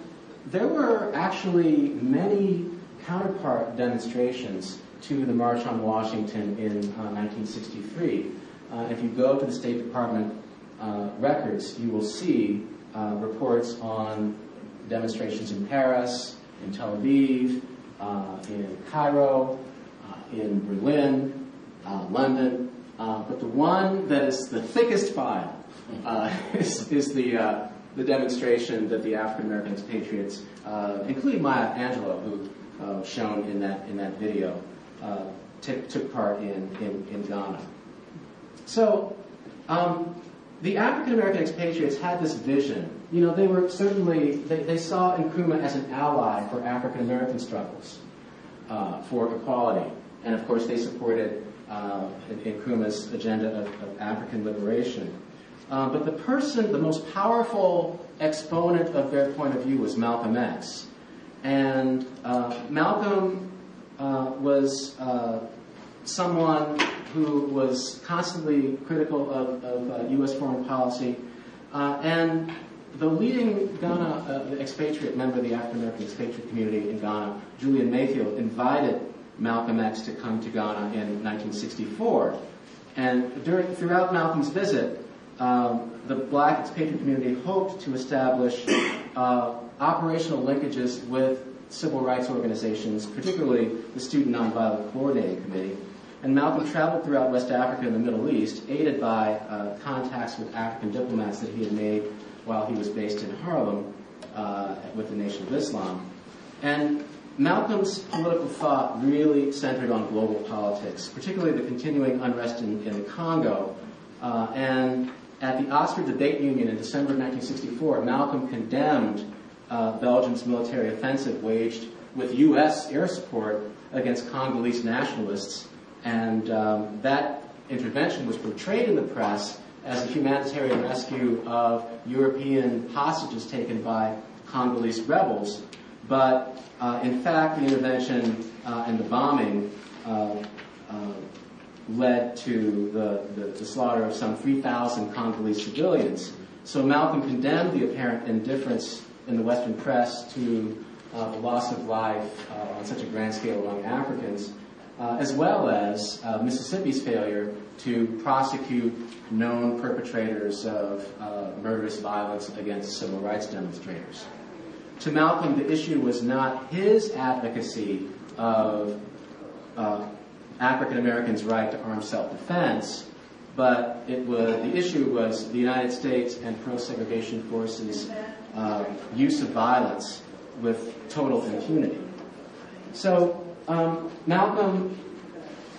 there were actually many counterpart demonstrations to the March on Washington in uh, nineteen sixty-three. Uh, if you go to the State Department uh, records, you will see uh, reports on demonstrations in Paris, in Tel Aviv, uh, in Cairo, uh, in Berlin, uh, London. Uh, but the one that is the thickest file Uh, is, is the, uh, the demonstration that the African American expatriates, uh, including Maya Angelou, who uh, shown in that, in that video, uh, took part in, in, in Ghana. So um, the African American expatriates had this vision. You know, they were certainly, they, they saw Nkrumah as an ally for African American struggles, uh, for equality. And of course, they supported uh, Nkrumah's agenda of, of African liberation. Uh, but the person, the most powerful exponent of their point of view was Malcolm X. And uh, Malcolm uh, was uh, someone who was constantly critical of, of uh, U S foreign policy. Uh, and the leading Ghana uh, the expatriate member of the African-American expatriate community in Ghana, Julian Mayfield, invited Malcolm X to come to Ghana in nineteen sixty-four. And during, throughout Malcolm's visit, Um, the black expatriate community hoped to establish uh, operational linkages with civil rights organizations, particularly the Student Nonviolent Coordinating Committee. And Malcolm traveled throughout West Africa and the Middle East, aided by uh, contacts with African diplomats that he had made while he was based in Harlem uh, with the Nation of Islam. And Malcolm's political thought really centered on global politics, particularly the continuing unrest in, in the Congo. Uh, and at the Oxford Debate Union in December nineteen sixty-four, Malcolm condemned uh, Belgium's military offensive waged with U S air support against Congolese nationalists. And um, that intervention was portrayed in the press as a humanitarian rescue of European hostages taken by Congolese rebels. But uh, in fact, the intervention uh, and the bombing uh, uh, led to the, the, the slaughter of some three thousand Congolese civilians. So Malcolm condemned the apparent indifference in the Western press to uh, the loss of life uh, on such a grand scale among Africans, uh, as well as uh, Mississippi's failure to prosecute known perpetrators of uh, murderous violence against civil rights demonstrators. To Malcolm, the issue was not his advocacy of uh, African Americans' right to armed self-defense, but it was, the issue was the United States and pro-segregation forces' uh, use of violence with total impunity. So um, Malcolm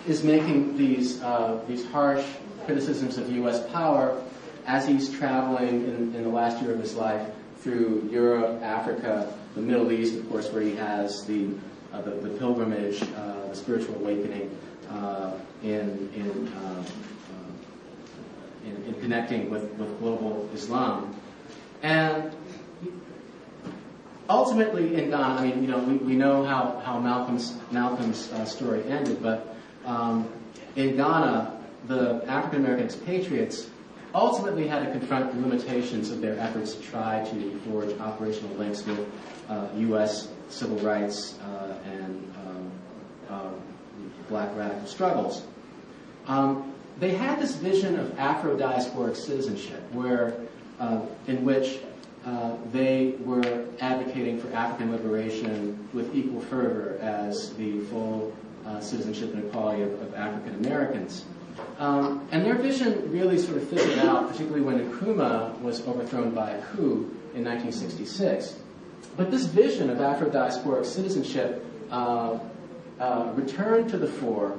is making these uh, these harsh criticisms of U S power as he's traveling in, in the last year of his life through Europe, Africa, the Middle East, of course, where he has the uh, the, the pilgrimage, uh, the spiritual awakening, uh, in in, uh, uh, in in connecting with, with global Islam, and ultimately in Ghana. I mean, you know, we, we know how how Malcolm's Malcolm's uh, story ended, but um, in Ghana, the African American expatriates ultimately had to confront the limitations of their efforts to try to forge operational links with uh, U S civil rights uh, and um, um, black radical struggles. Um, they had this vision of Afro-diasporic citizenship, where, uh, in which uh, they were advocating for African liberation with equal fervor as the full uh, citizenship and equality of, of African Americans. Um, and their vision really sort of fizzled out, particularly when Nkrumah was overthrown by a coup in nineteen sixty-six. But this vision of Afro-diasporic citizenship uh, uh, returned to the fore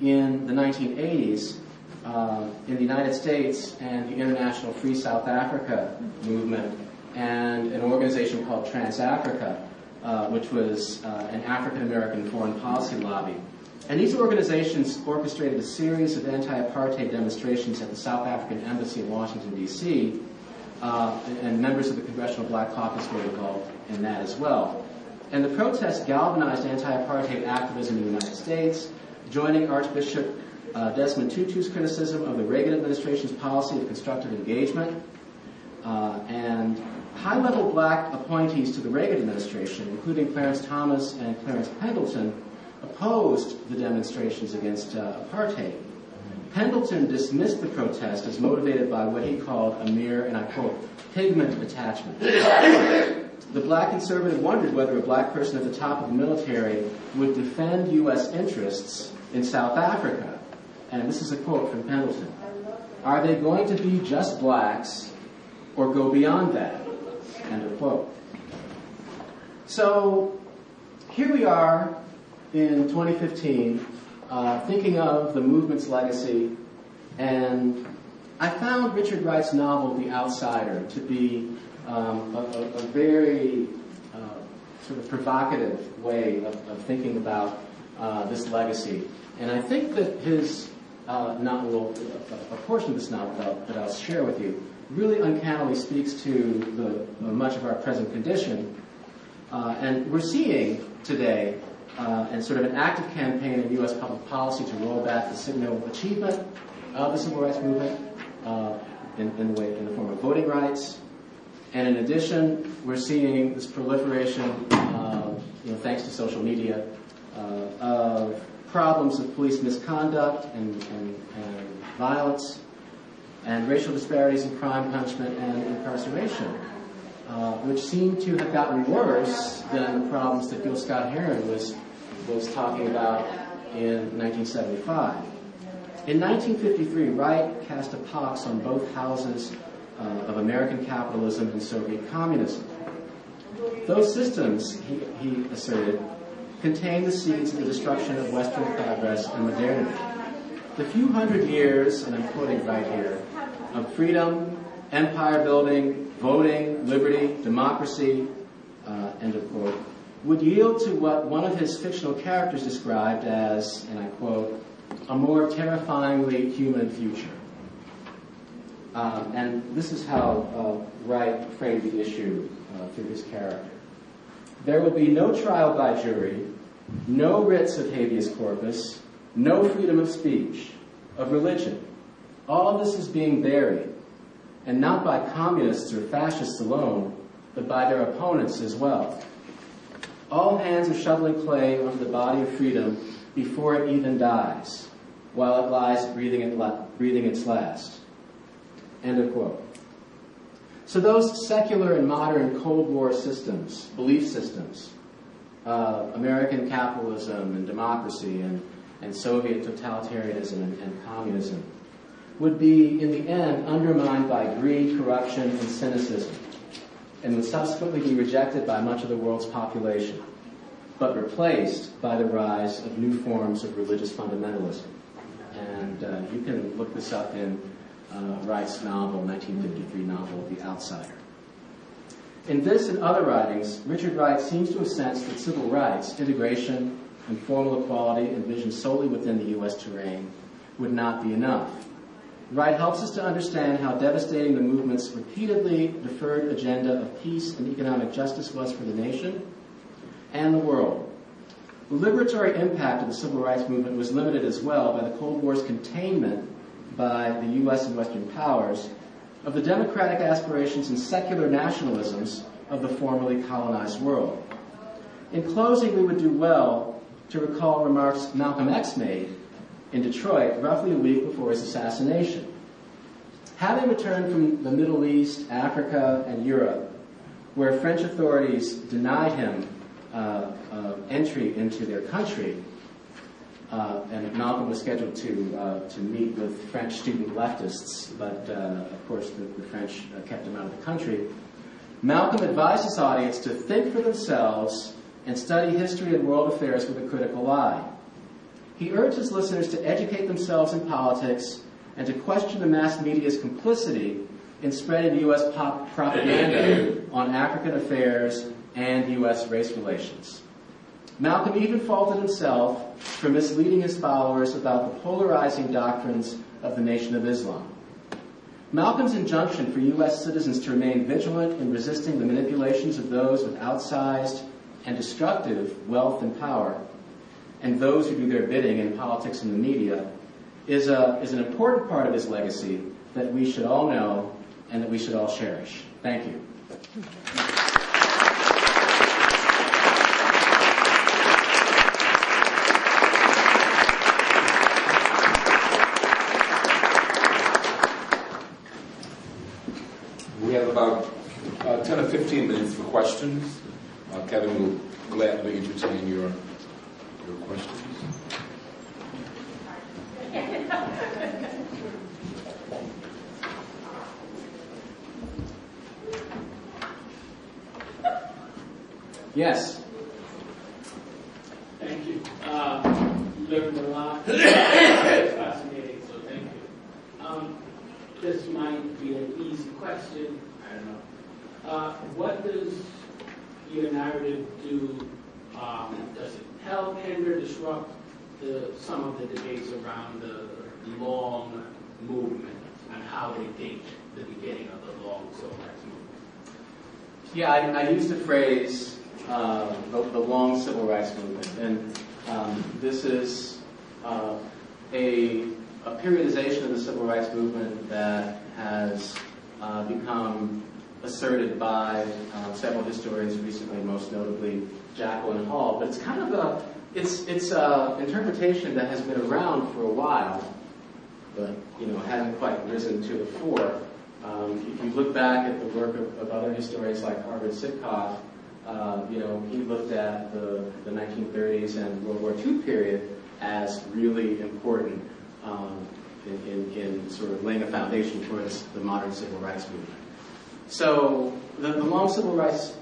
in the nineteen eighties uh, in the United States and the International Free South Africa movement, and an organization called Trans-Africa, uh, which was uh, an African-American foreign policy lobby. And these organizations orchestrated a series of anti-apartheid demonstrations at the South African Embassy in Washington, D C, uh, and members of the Congressional Black Caucus were involved in that as well. And the protests galvanized anti-apartheid activism in the United States, joining Archbishop uh, Desmond Tutu's criticism of the Reagan administration's policy of constructive engagement, uh, and high-level black appointees to the Reagan administration, including Clarence Thomas and Clarence Pendleton, opposed the demonstrations against uh, apartheid. Pendleton dismissed the protest as motivated by what he called a mere, and I quote, pigment attachment. The black conservative wondered whether a black person at the top of the military would defend U S interests in South Africa. And this is a quote from Pendleton. "Are they going to be just blacks or go beyond that?" End of quote. So here we are, in twenty fifteen, uh, thinking of the movement's legacy, and I found Richard Wright's novel, The Outsider, to be um, a, a very uh, sort of provocative way of, of thinking about uh, this legacy. And I think that his uh, novel, a, a portion of this novel that, that I'll share with you, really uncannily speaks to the, much of our present condition. Uh, and we're seeing today Uh, and sort of an active campaign in U S public policy to roll back the signal achievement of the civil rights movement uh, in, in, the way, in the form of voting rights. And in addition, we're seeing this proliferation, uh, you know, thanks to social media, uh, of problems of police misconduct and, and, and violence, and racial disparities in crime, punishment, and incarceration, uh, which seem to have gotten worse than the problems that Gil Scott-Heron was was talking about in nineteen seventy-five. In nineteen fifty-three, Wright cast a pox on both houses uh, of American capitalism and Soviet communism. Those systems, he, he asserted, contained the seeds of the destruction of Western progress and modernity. The few hundred years, and I'm quoting Wright here, of freedom, empire building, voting, liberty, democracy, uh, end of quote, would yield to what one of his fictional characters described as, and I quote, a more terrifyingly human future. Um, and this is how uh, Wright framed the issue uh, through his character. There will be no trial by jury, no writs of habeas corpus, no freedom of speech, of religion. All of this is being buried, and not by communists or fascists alone, but by their opponents as well. All hands are shoveling clay onto the body of freedom before it even dies, while it lies breathing, it la breathing its last. End of quote. So those secular and modern Cold War systems, belief systems, uh, American capitalism and democracy and, and Soviet totalitarianism and, and communism, would be, in the end, undermined by greed, corruption, and cynicism, and would subsequently be rejected by much of the world's population. but replaced by the rise of new forms of religious fundamentalism. And uh, you can look this up in uh, Wright's novel, nineteen fifty-three novel, The Outsider. In this and other writings, Richard Wright seems to have sensed that civil rights, integration, and formal equality envisioned solely within the U S terrain would not be enough. Wright helps us to understand how devastating the movement's repeatedly deferred agenda of peace and economic justice was for the nation and the world. The liberatory impact of the civil rights movement was limited as well by the Cold War's containment by the U S and Western powers of the democratic aspirations and secular nationalisms of the formerly colonized world. In closing, we would do well to recall remarks Malcolm X made in Detroit roughly a week before his assassination. Having returned from the Middle East, Africa, and Europe, where French authorities denied him uh, uh, entry into their country, Uh, and Malcolm was scheduled to uh, to meet with French student leftists, but uh, of course the, the French uh, kept him out of the country. Malcolm advised his audience to think for themselves and study history and world affairs with a critical eye. He urged his listeners to educate themselves in politics and to question the mass media's complicity in spreading U S pop propaganda on African affairs and U S race relations. Malcolm even faulted himself for misleading his followers about the polarizing doctrines of the Nation of Islam. Malcolm's injunction for U S citizens to remain vigilant in resisting the manipulations of those with outsized and destructive wealth and power, and those who do their bidding in politics and the media, is, a, is an important part of his legacy that we should all know and that we should all cherish. Thank you. fifteen minutes for questions. Uh, Kevin will gladly entertain your, your questions. Yes. Thank you. Uh, you learned a lot. Fascinating, so thank you. Um, this might be an easy question. I don't know. Uh, what does your narrative do? Um, does it help, hinder, disrupt the, some of the debates around the long movement and how they date the beginning of the long civil rights movement? Yeah, I, I used the phrase uh, the, the long civil rights movement, and um, this is uh, a, a periodization of the civil rights movement that has uh, become asserted by uh, several historians recently, most notably Jacqueline Hall, but it's kind of a, it's it's a interpretation that has been around for a while, but you know hadn't quite risen to the fore. Um, if you look back at the work of, of other historians like Arvid Sitkoff, uh, you know he looked at the, the nineteen thirties and World War Two period as really important um, in, in, in sort of laying a foundation for this, the modern civil rights movement. So the, the long civil rights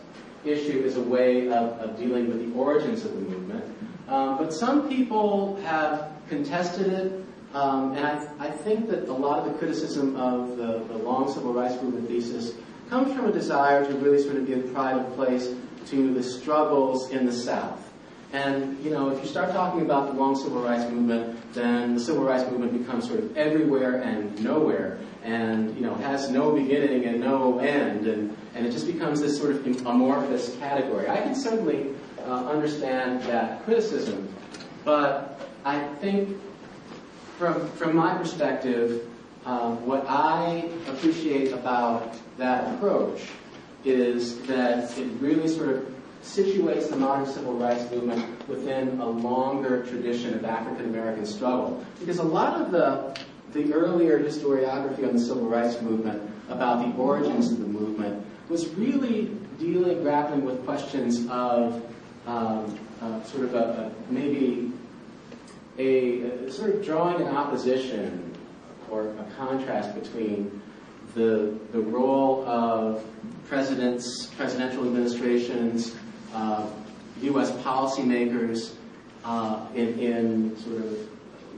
issue is a way of, of dealing with the origins of the movement. Um, but some people have contested it, um, and I, I think that a lot of the criticism of the, the long civil rights movement thesis comes from a desire to really sort of give pride of place to the struggles in the South. And, you know, if you start talking about the long civil rights movement, then the civil rights movement becomes sort of everywhere and nowhere, and, you know, has no beginning and no end, and, and it just becomes this sort of amorphous category. I can certainly uh, understand that criticism, but I think from, from my perspective, um, what I appreciate about that approach is that it really sort of situates the modern civil rights movement within a longer tradition of African-American struggle. Because a lot of the, the earlier historiography on the civil rights movement about the origins of the movement was really dealing, grappling with questions of um, uh, sort of a, a maybe a, a sort of drawing an opposition or a contrast between the, the role of presidents, presidential administrations, Uh, U S policymakers uh, in, in sort of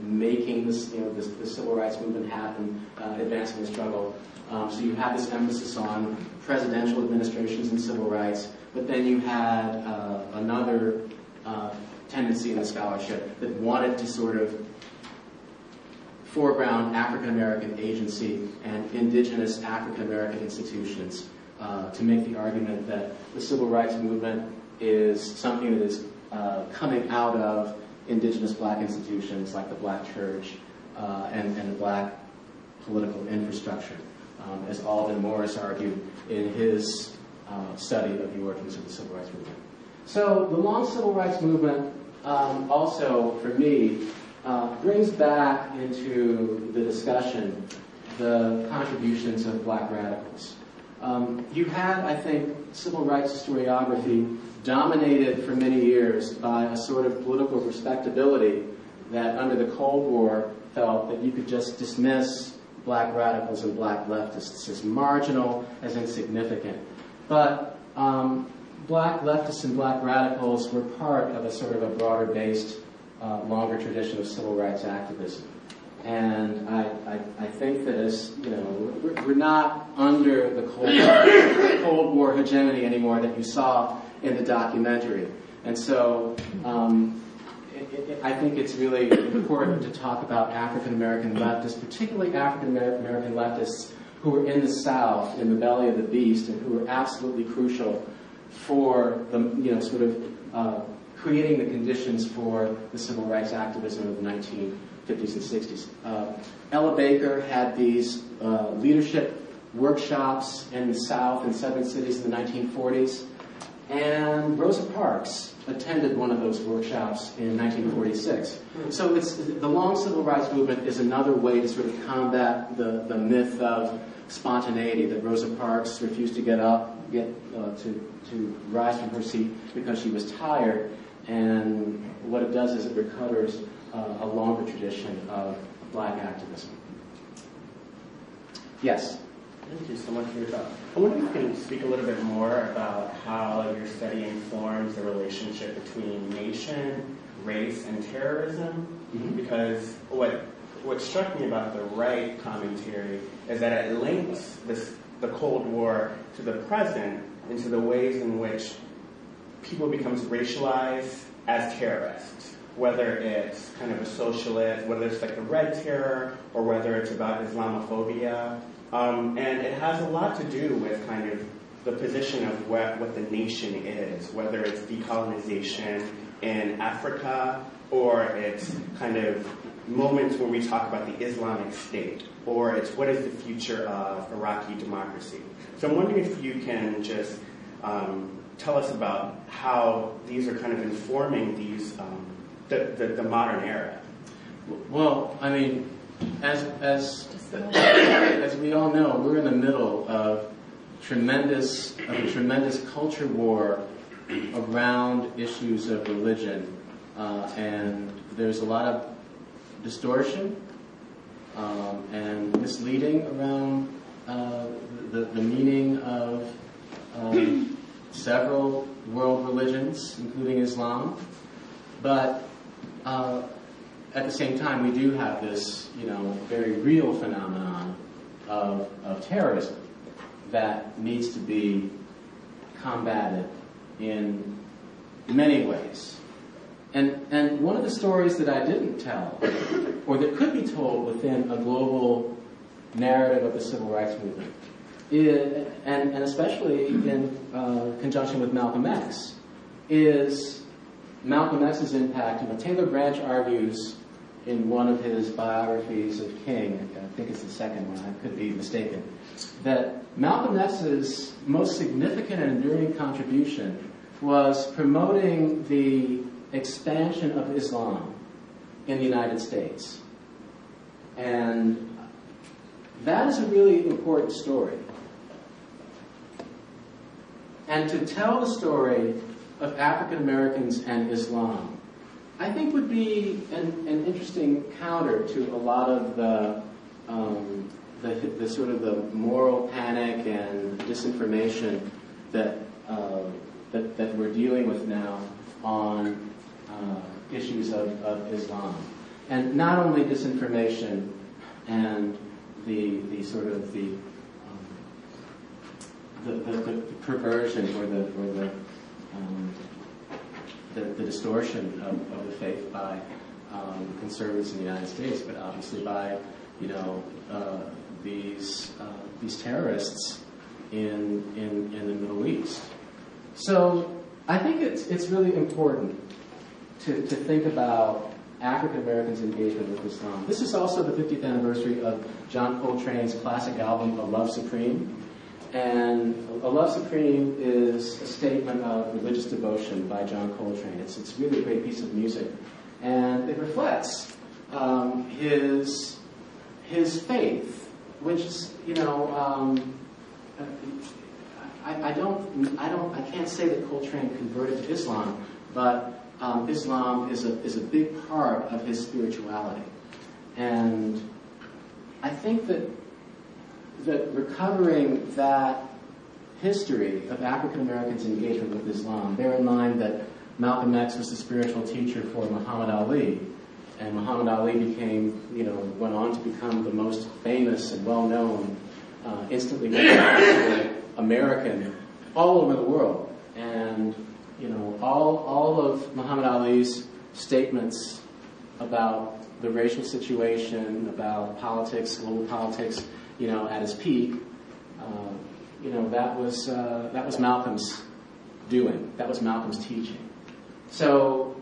making this, you know, this, the civil rights movement happen, uh, advancing the struggle. Um, so you have this emphasis on presidential administrations and civil rights, but then you had uh, another uh, tendency in the scholarship that wanted to sort of foreground African-American agency and indigenous African-American institutions uh, to make the argument that the civil rights movement is something that is uh, coming out of indigenous black institutions like the black church uh, and, and the black political infrastructure. Um, as Alden Morris argued in his uh, study of the origins of the civil rights movement. So the long civil rights movement um, also, for me, uh, brings back into the discussion the contributions of black radicals. Um, you had, I think, civil rights historiography dominated for many years by a sort of political respectability that under the Cold War felt that you could just dismiss black radicals and black leftists as marginal, as insignificant. But um, black leftists and black radicals were part of a sort of a broader-based, uh, longer tradition of civil rights activism. And I, I, I think that as, you know, we're, we're not under the Cold War, Cold War hegemony anymore that you saw in the documentary. And so um, I think it's really important to talk about African-American leftists, particularly African-American leftists who were in the South, in the belly of the beast, and who were absolutely crucial for the, you know, sort of uh, creating the conditions for the civil rights activism of the nineteen fifties and sixties. Uh, Ella Baker had these uh, leadership workshops in the South and Southern cities in the nineteen forties, and Rosa Parks attended one of those workshops in nineteen forty-six. So it's, the long civil rights movement is another way to sort of combat the, the myth of spontaneity, that Rosa Parks refused to get up, get uh, to, to rise from her seat because she was tired. And what it does is it recovers uh, a longer tradition of black activism. Yes? Thank you so much for your talk. I wonder if you can speak a little bit more about how your study informs the relationship between nation, race, and terrorism. Mm-hmm. Because what what struck me about the right commentary is that it links this, the Cold War to the present and to the ways in which people become racialized as terrorists. Whether it's kind of a socialist, whether it's like the Red Terror, or whether it's about Islamophobia. Um, and it has a lot to do with kind of the position of what, what the nation is, whether it's decolonization in Africa, or it's kind of moments where we talk about the Islamic State, or it's what is the future of Iraqi democracy. So I'm wondering if you can just um, tell us about how these are kind of informing these um, the, the, the modern era. Well, I mean, as as As we all know, we're in the middle of tremendous, of a tremendous culture war around issues of religion, uh, and there's a lot of distortion um, and misleading around uh, the, the meaning of um, several world religions, including Islam. But uh, at the same time, we do have this, you know, very real phenomenon of, of terrorism that needs to be combated in many ways. And, and one of the stories that I didn't tell, or that could be told within a global narrative of the civil rights movement, is, and, and especially in uh, conjunction with Malcolm X, is Malcolm X's impact. And Taylor Branch argues in one of his biographies of King, I think it's the second one, I could be mistaken, that Malcolm X's most significant and enduring contribution was promoting the expansion of Islam in the United States. And that is a really important story. And to tell the story of African Americans and Islam, I think would be an, an interesting counter to a lot of the, um, the, the sort of the moral panic and disinformation that, uh, that, that we're dealing with now on uh, issues of, of Islam. And not only disinformation and the, the sort of the, um, the, the, the perversion or the, or the, um, the, the distortion of, of the faith by um, conservatives in the United States, but obviously by, you know, uh, these, uh, these terrorists in, in, in the Middle East. So I think it's, it's really important to, to think about African Americans' engagement with Islam. This is also the fiftieth anniversary of John Coltrane's classic album, A Love Supreme. And A Love Supreme is a statement of religious devotion by John Coltrane. It's, it's really a great piece of music. And it reflects um, his, his faith, which is, you know, um, I, I don't, I don't, I can't say that Coltrane converted to Islam, but Um, Islam is a, is a big part of his spirituality. And I think that, that recovering that history of African Americans' engagement with Islam, bear in mind that Malcolm X was the spiritual teacher for Muhammad Ali, and Muhammad Ali became, you know, went on to become the most famous and well-known, uh, instantly recognizable American all over the world. And you know, all, all of Muhammad Ali's statements about the racial situation, about politics, global politics, you know, at his peak, uh, you know, that was, uh, that was Malcolm's doing. That was Malcolm's teaching. So,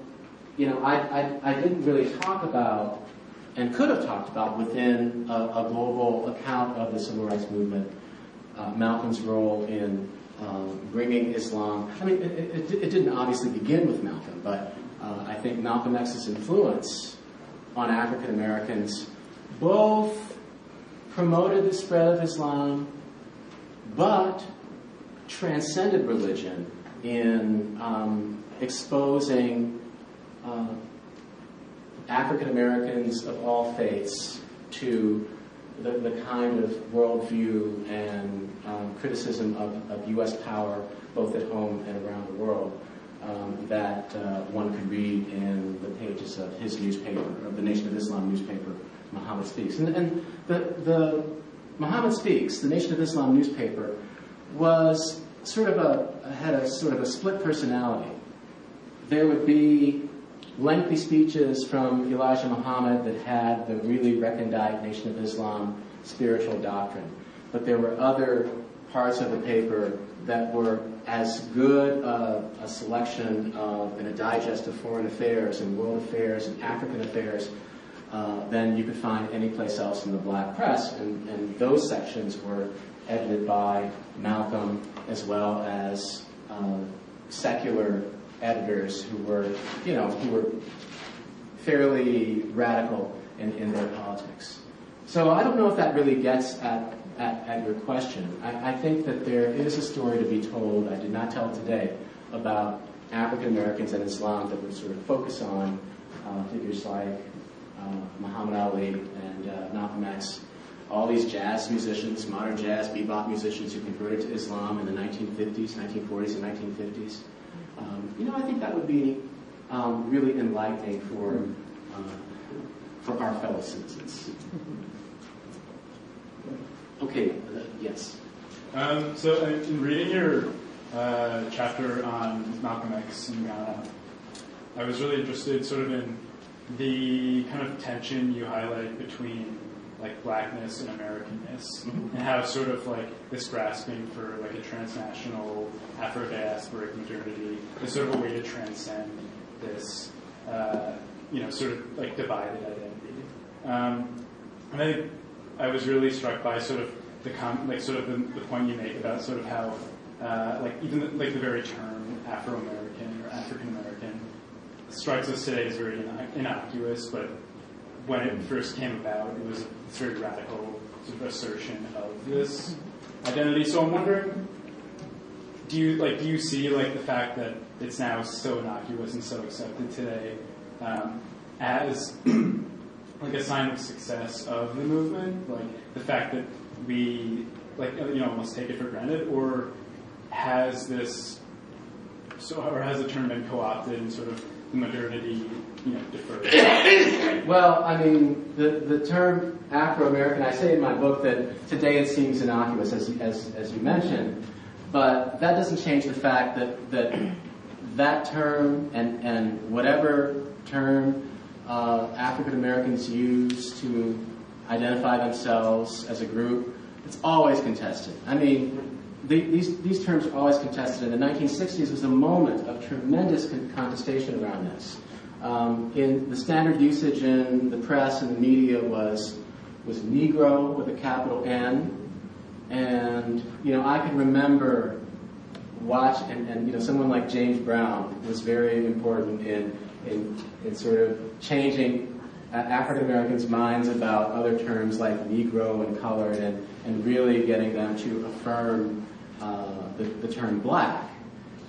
you know, I, I, I didn't really talk about, and could have talked about within a, a global account of the civil rights movement, uh, Malcolm's role in Um, bringing Islam. I mean, it, it, it didn't obviously begin with Malcolm, but uh, I think Malcolm X's influence on African Americans both promoted the spread of Islam, but transcended religion in um, exposing uh, African Americans of all faiths to The, the kind of worldview and um, criticism of, of U S power, both at home and around the world, um, that uh, one could read in the pages of his newspaper, of the Nation of Islam newspaper, Muhammad Speaks. And, and the, the Muhammad Speaks, the Nation of Islam newspaper, was sort of a, had a sort of a split personality. There would be lengthy speeches from Elijah Muhammad that had the really recondite Nation of Islam spiritual doctrine. But there were other parts of the paper that were as good a, a selection of, and a digest of foreign affairs and world affairs and African affairs uh, than you could find anyplace else in the black press. And, and those sections were edited by Malcolm as well as uh, secular editors who were, you know, who were fairly radical in, in their politics. So I don't know if that really gets at, at, at your question. I, I think that there is a story to be told, I did not tell today, about African Americans and Islam that would sort of focus on uh, figures like uh, Muhammad Ali and uh, Malcolm X, all these jazz musicians, modern jazz, bebop musicians who converted to Islam in the nineteen fifties, nineteen forties and nineteen fifties. Um, you know, I think that would be um, really enlightening for, uh, for our fellow citizens. Okay, uh, yes. Um, so in reading your uh, chapter on Malcolm X in Ghana, I was really interested sort of in the kind of tension you highlight between like blackness and Americanness, and have sort of like this grasping for like a transnational Afro-diasporic modernity is sort of a way to transcend this, uh, you know, sort of like divided identity. Um, and I, I was really struck by sort of the com like sort of the, the point you make about sort of how uh, like even the, like the very term Afro-American or African-American strikes us today as very innoc innocuous, but when it first came about, it was a very radical sort of assertion of this identity. So I'm wondering, do you like do you see like the fact that it's now so innocuous and so accepted today um, as like a sign of success of the movement, like the fact that we like you know almost take it for granted, or has this so, or has the term been co-opted and sort of the modernity, you know, deferred? Well, I mean, the, the term Afro-American, I say in my book that today it seems innocuous, as, as, as you mentioned, but that doesn't change the fact that that, that term and, and whatever term uh, African-Americans use to identify themselves as a group, it's always contested. I mean, the, these, these terms are always contested, and the nineteen sixties was a moment of tremendous con contestation around this. Um, in the standard usage in the press and the media was, was Negro with a capital N, and, you know, I can remember watch, and, and you know, someone like James Brown was very important in, in, in sort of changing African Americans' minds about other terms like Negro and colored, and, and really getting them to affirm uh, the, the term black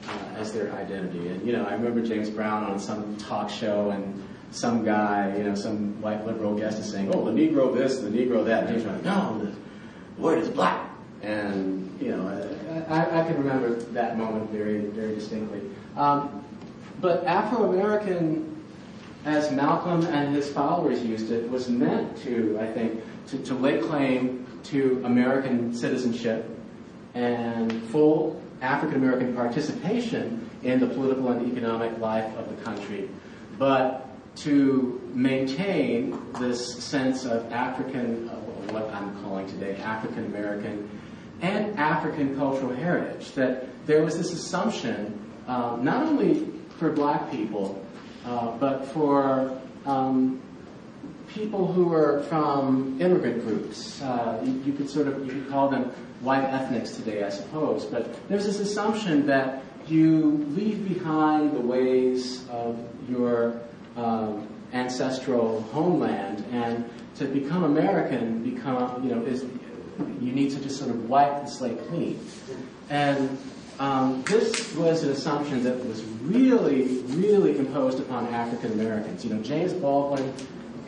uh, as their identity. And, you know, I remember James Brown on some talk show, and some guy, you know, some white liberal guest is saying, oh, the Negro this, the Negro that. And James Brown, no, the word is black. And, you know, I, I, I can remember that moment very, very distinctly. Um, but Afro-American, as Malcolm and his followers used it, was meant to, I think, to, to lay claim to American citizenship and full African-American participation in the political and economic life of the country, but to maintain this sense of African, of what I'm calling today African-American, and African cultural heritage, that there was this assumption, uh, not only for black people, Uh, but for um, people who are from immigrant groups, uh, you, you could sort of, you could call them white ethnics today, I suppose. But there's this assumption that you leave behind the ways of your um, ancestral homeland, and to become American, become, you know, is, you need to just sort of wipe the slate clean. And Um, this was an assumption that was really, really imposed upon African Americans. You know, James Baldwin,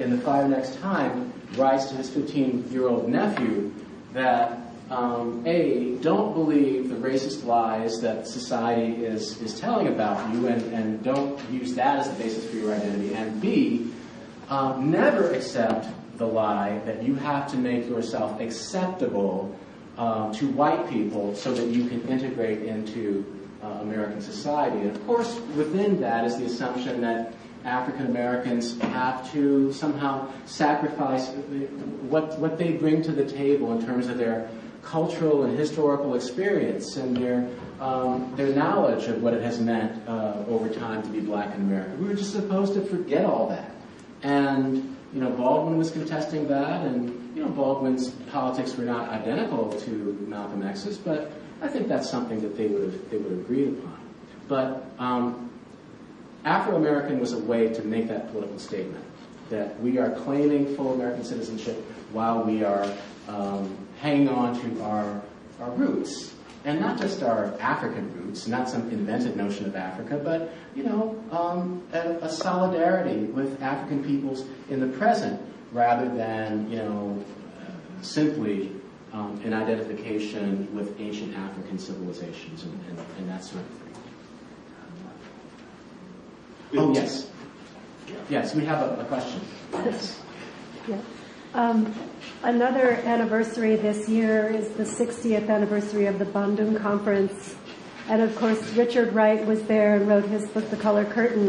in The Fire Next Time, writes to his fifteen-year-old nephew that, um, A, don't believe the racist lies that society is, is telling about you, and, and don't use that as the basis for your identity, and B, uh, never accept the lie that you have to make yourself acceptable Uh, to white people so that you can integrate into uh, American society. And of course, within that is the assumption that African Americans have to somehow sacrifice what, what they bring to the table in terms of their cultural and historical experience and their, um, their knowledge of what it has meant uh, over time to be black in America. We were just supposed to forget all that. And, you know, Baldwin was contesting that, and you know, Baldwin's politics were not identical to Malcolm X's, but I think that's something that they would have, they would have agreed upon. But um, Afro-American was a way to make that political statement, that we are claiming full American citizenship while we are um, hanging on to our, our roots. And not just our African roots, not some invented notion of Africa, but, you know, um, a, a solidarity with African peoples in the present, rather than, you know, simply um, an identification with ancient African civilizations and, and, and that sort of thing. Oh, yes. Yes, we have a, a question. Yes. Yeah. Um, another anniversary this year is the sixtieth anniversary of the Bandung Conference. And of course, Richard Wright was there and wrote his book, The Color Curtain.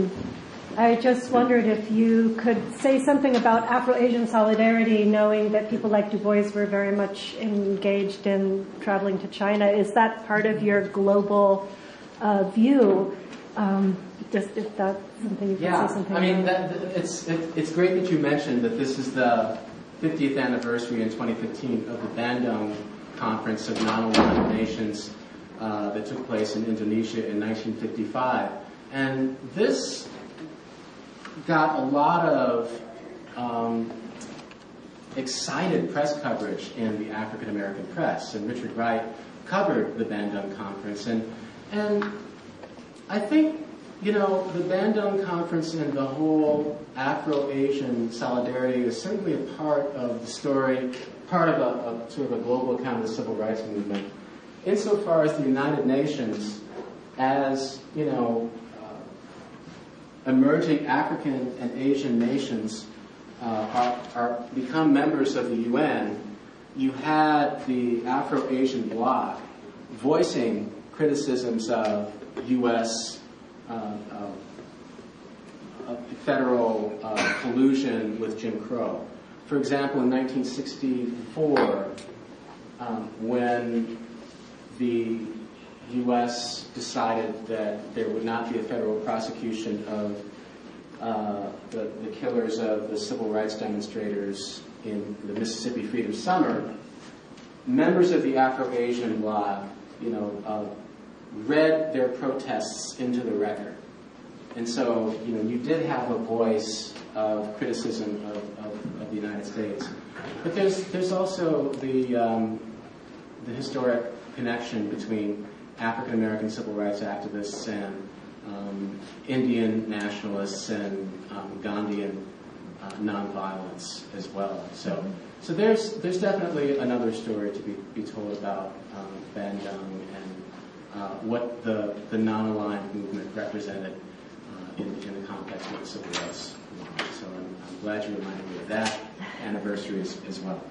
I just wondered if you could say something about Afro-Asian solidarity, knowing that people like Du Bois were very much engaged in traveling to China. Is that part of your global uh, view? Um, just if that's something you could yeah. say something about. Yeah, I mean, that, it's, it, it's great that you mentioned that this is the fiftieth anniversary in twenty fifteen of the Bandung Conference of Non-Aligned Nations uh, that took place in Indonesia in nineteen fifty-five. And this got a lot of um, excited press coverage in the African American press, and Richard Wright covered the Bandung Conference, and and I think, you know, the Bandung Conference and the whole Afro-Asian solidarity is certainly a part of the story, part of a, a sort of a global account of the civil rights movement, insofar as the United Nations as, you know, uh, emerging African and Asian nations uh, are, are become members of the U N, you had the Afro-Asian bloc voicing criticisms of U S Uh, uh, federal uh, collusion with Jim Crow. For example, in nineteen sixty-four, um, when the U S decided that there would not be a federal prosecution of uh, the, the killers of the civil rights demonstrators in the Mississippi Freedom Summer, members of the Afro-Asian bloc, you know, uh, read their protests into the record. And so, you know, you did have a voice of criticism of, of, of the United States, but there's there's also the um, the historic connection between African American civil rights activists and um, Indian nationalists and um, Gandhian uh, nonviolence as well. So, so there's there's definitely another story to be, be told about um, Bandung and uh, what the the non-aligned movement represented. In, in the context of the civil rights. So I'm, I'm glad you reminded me of that anniversary as, as well.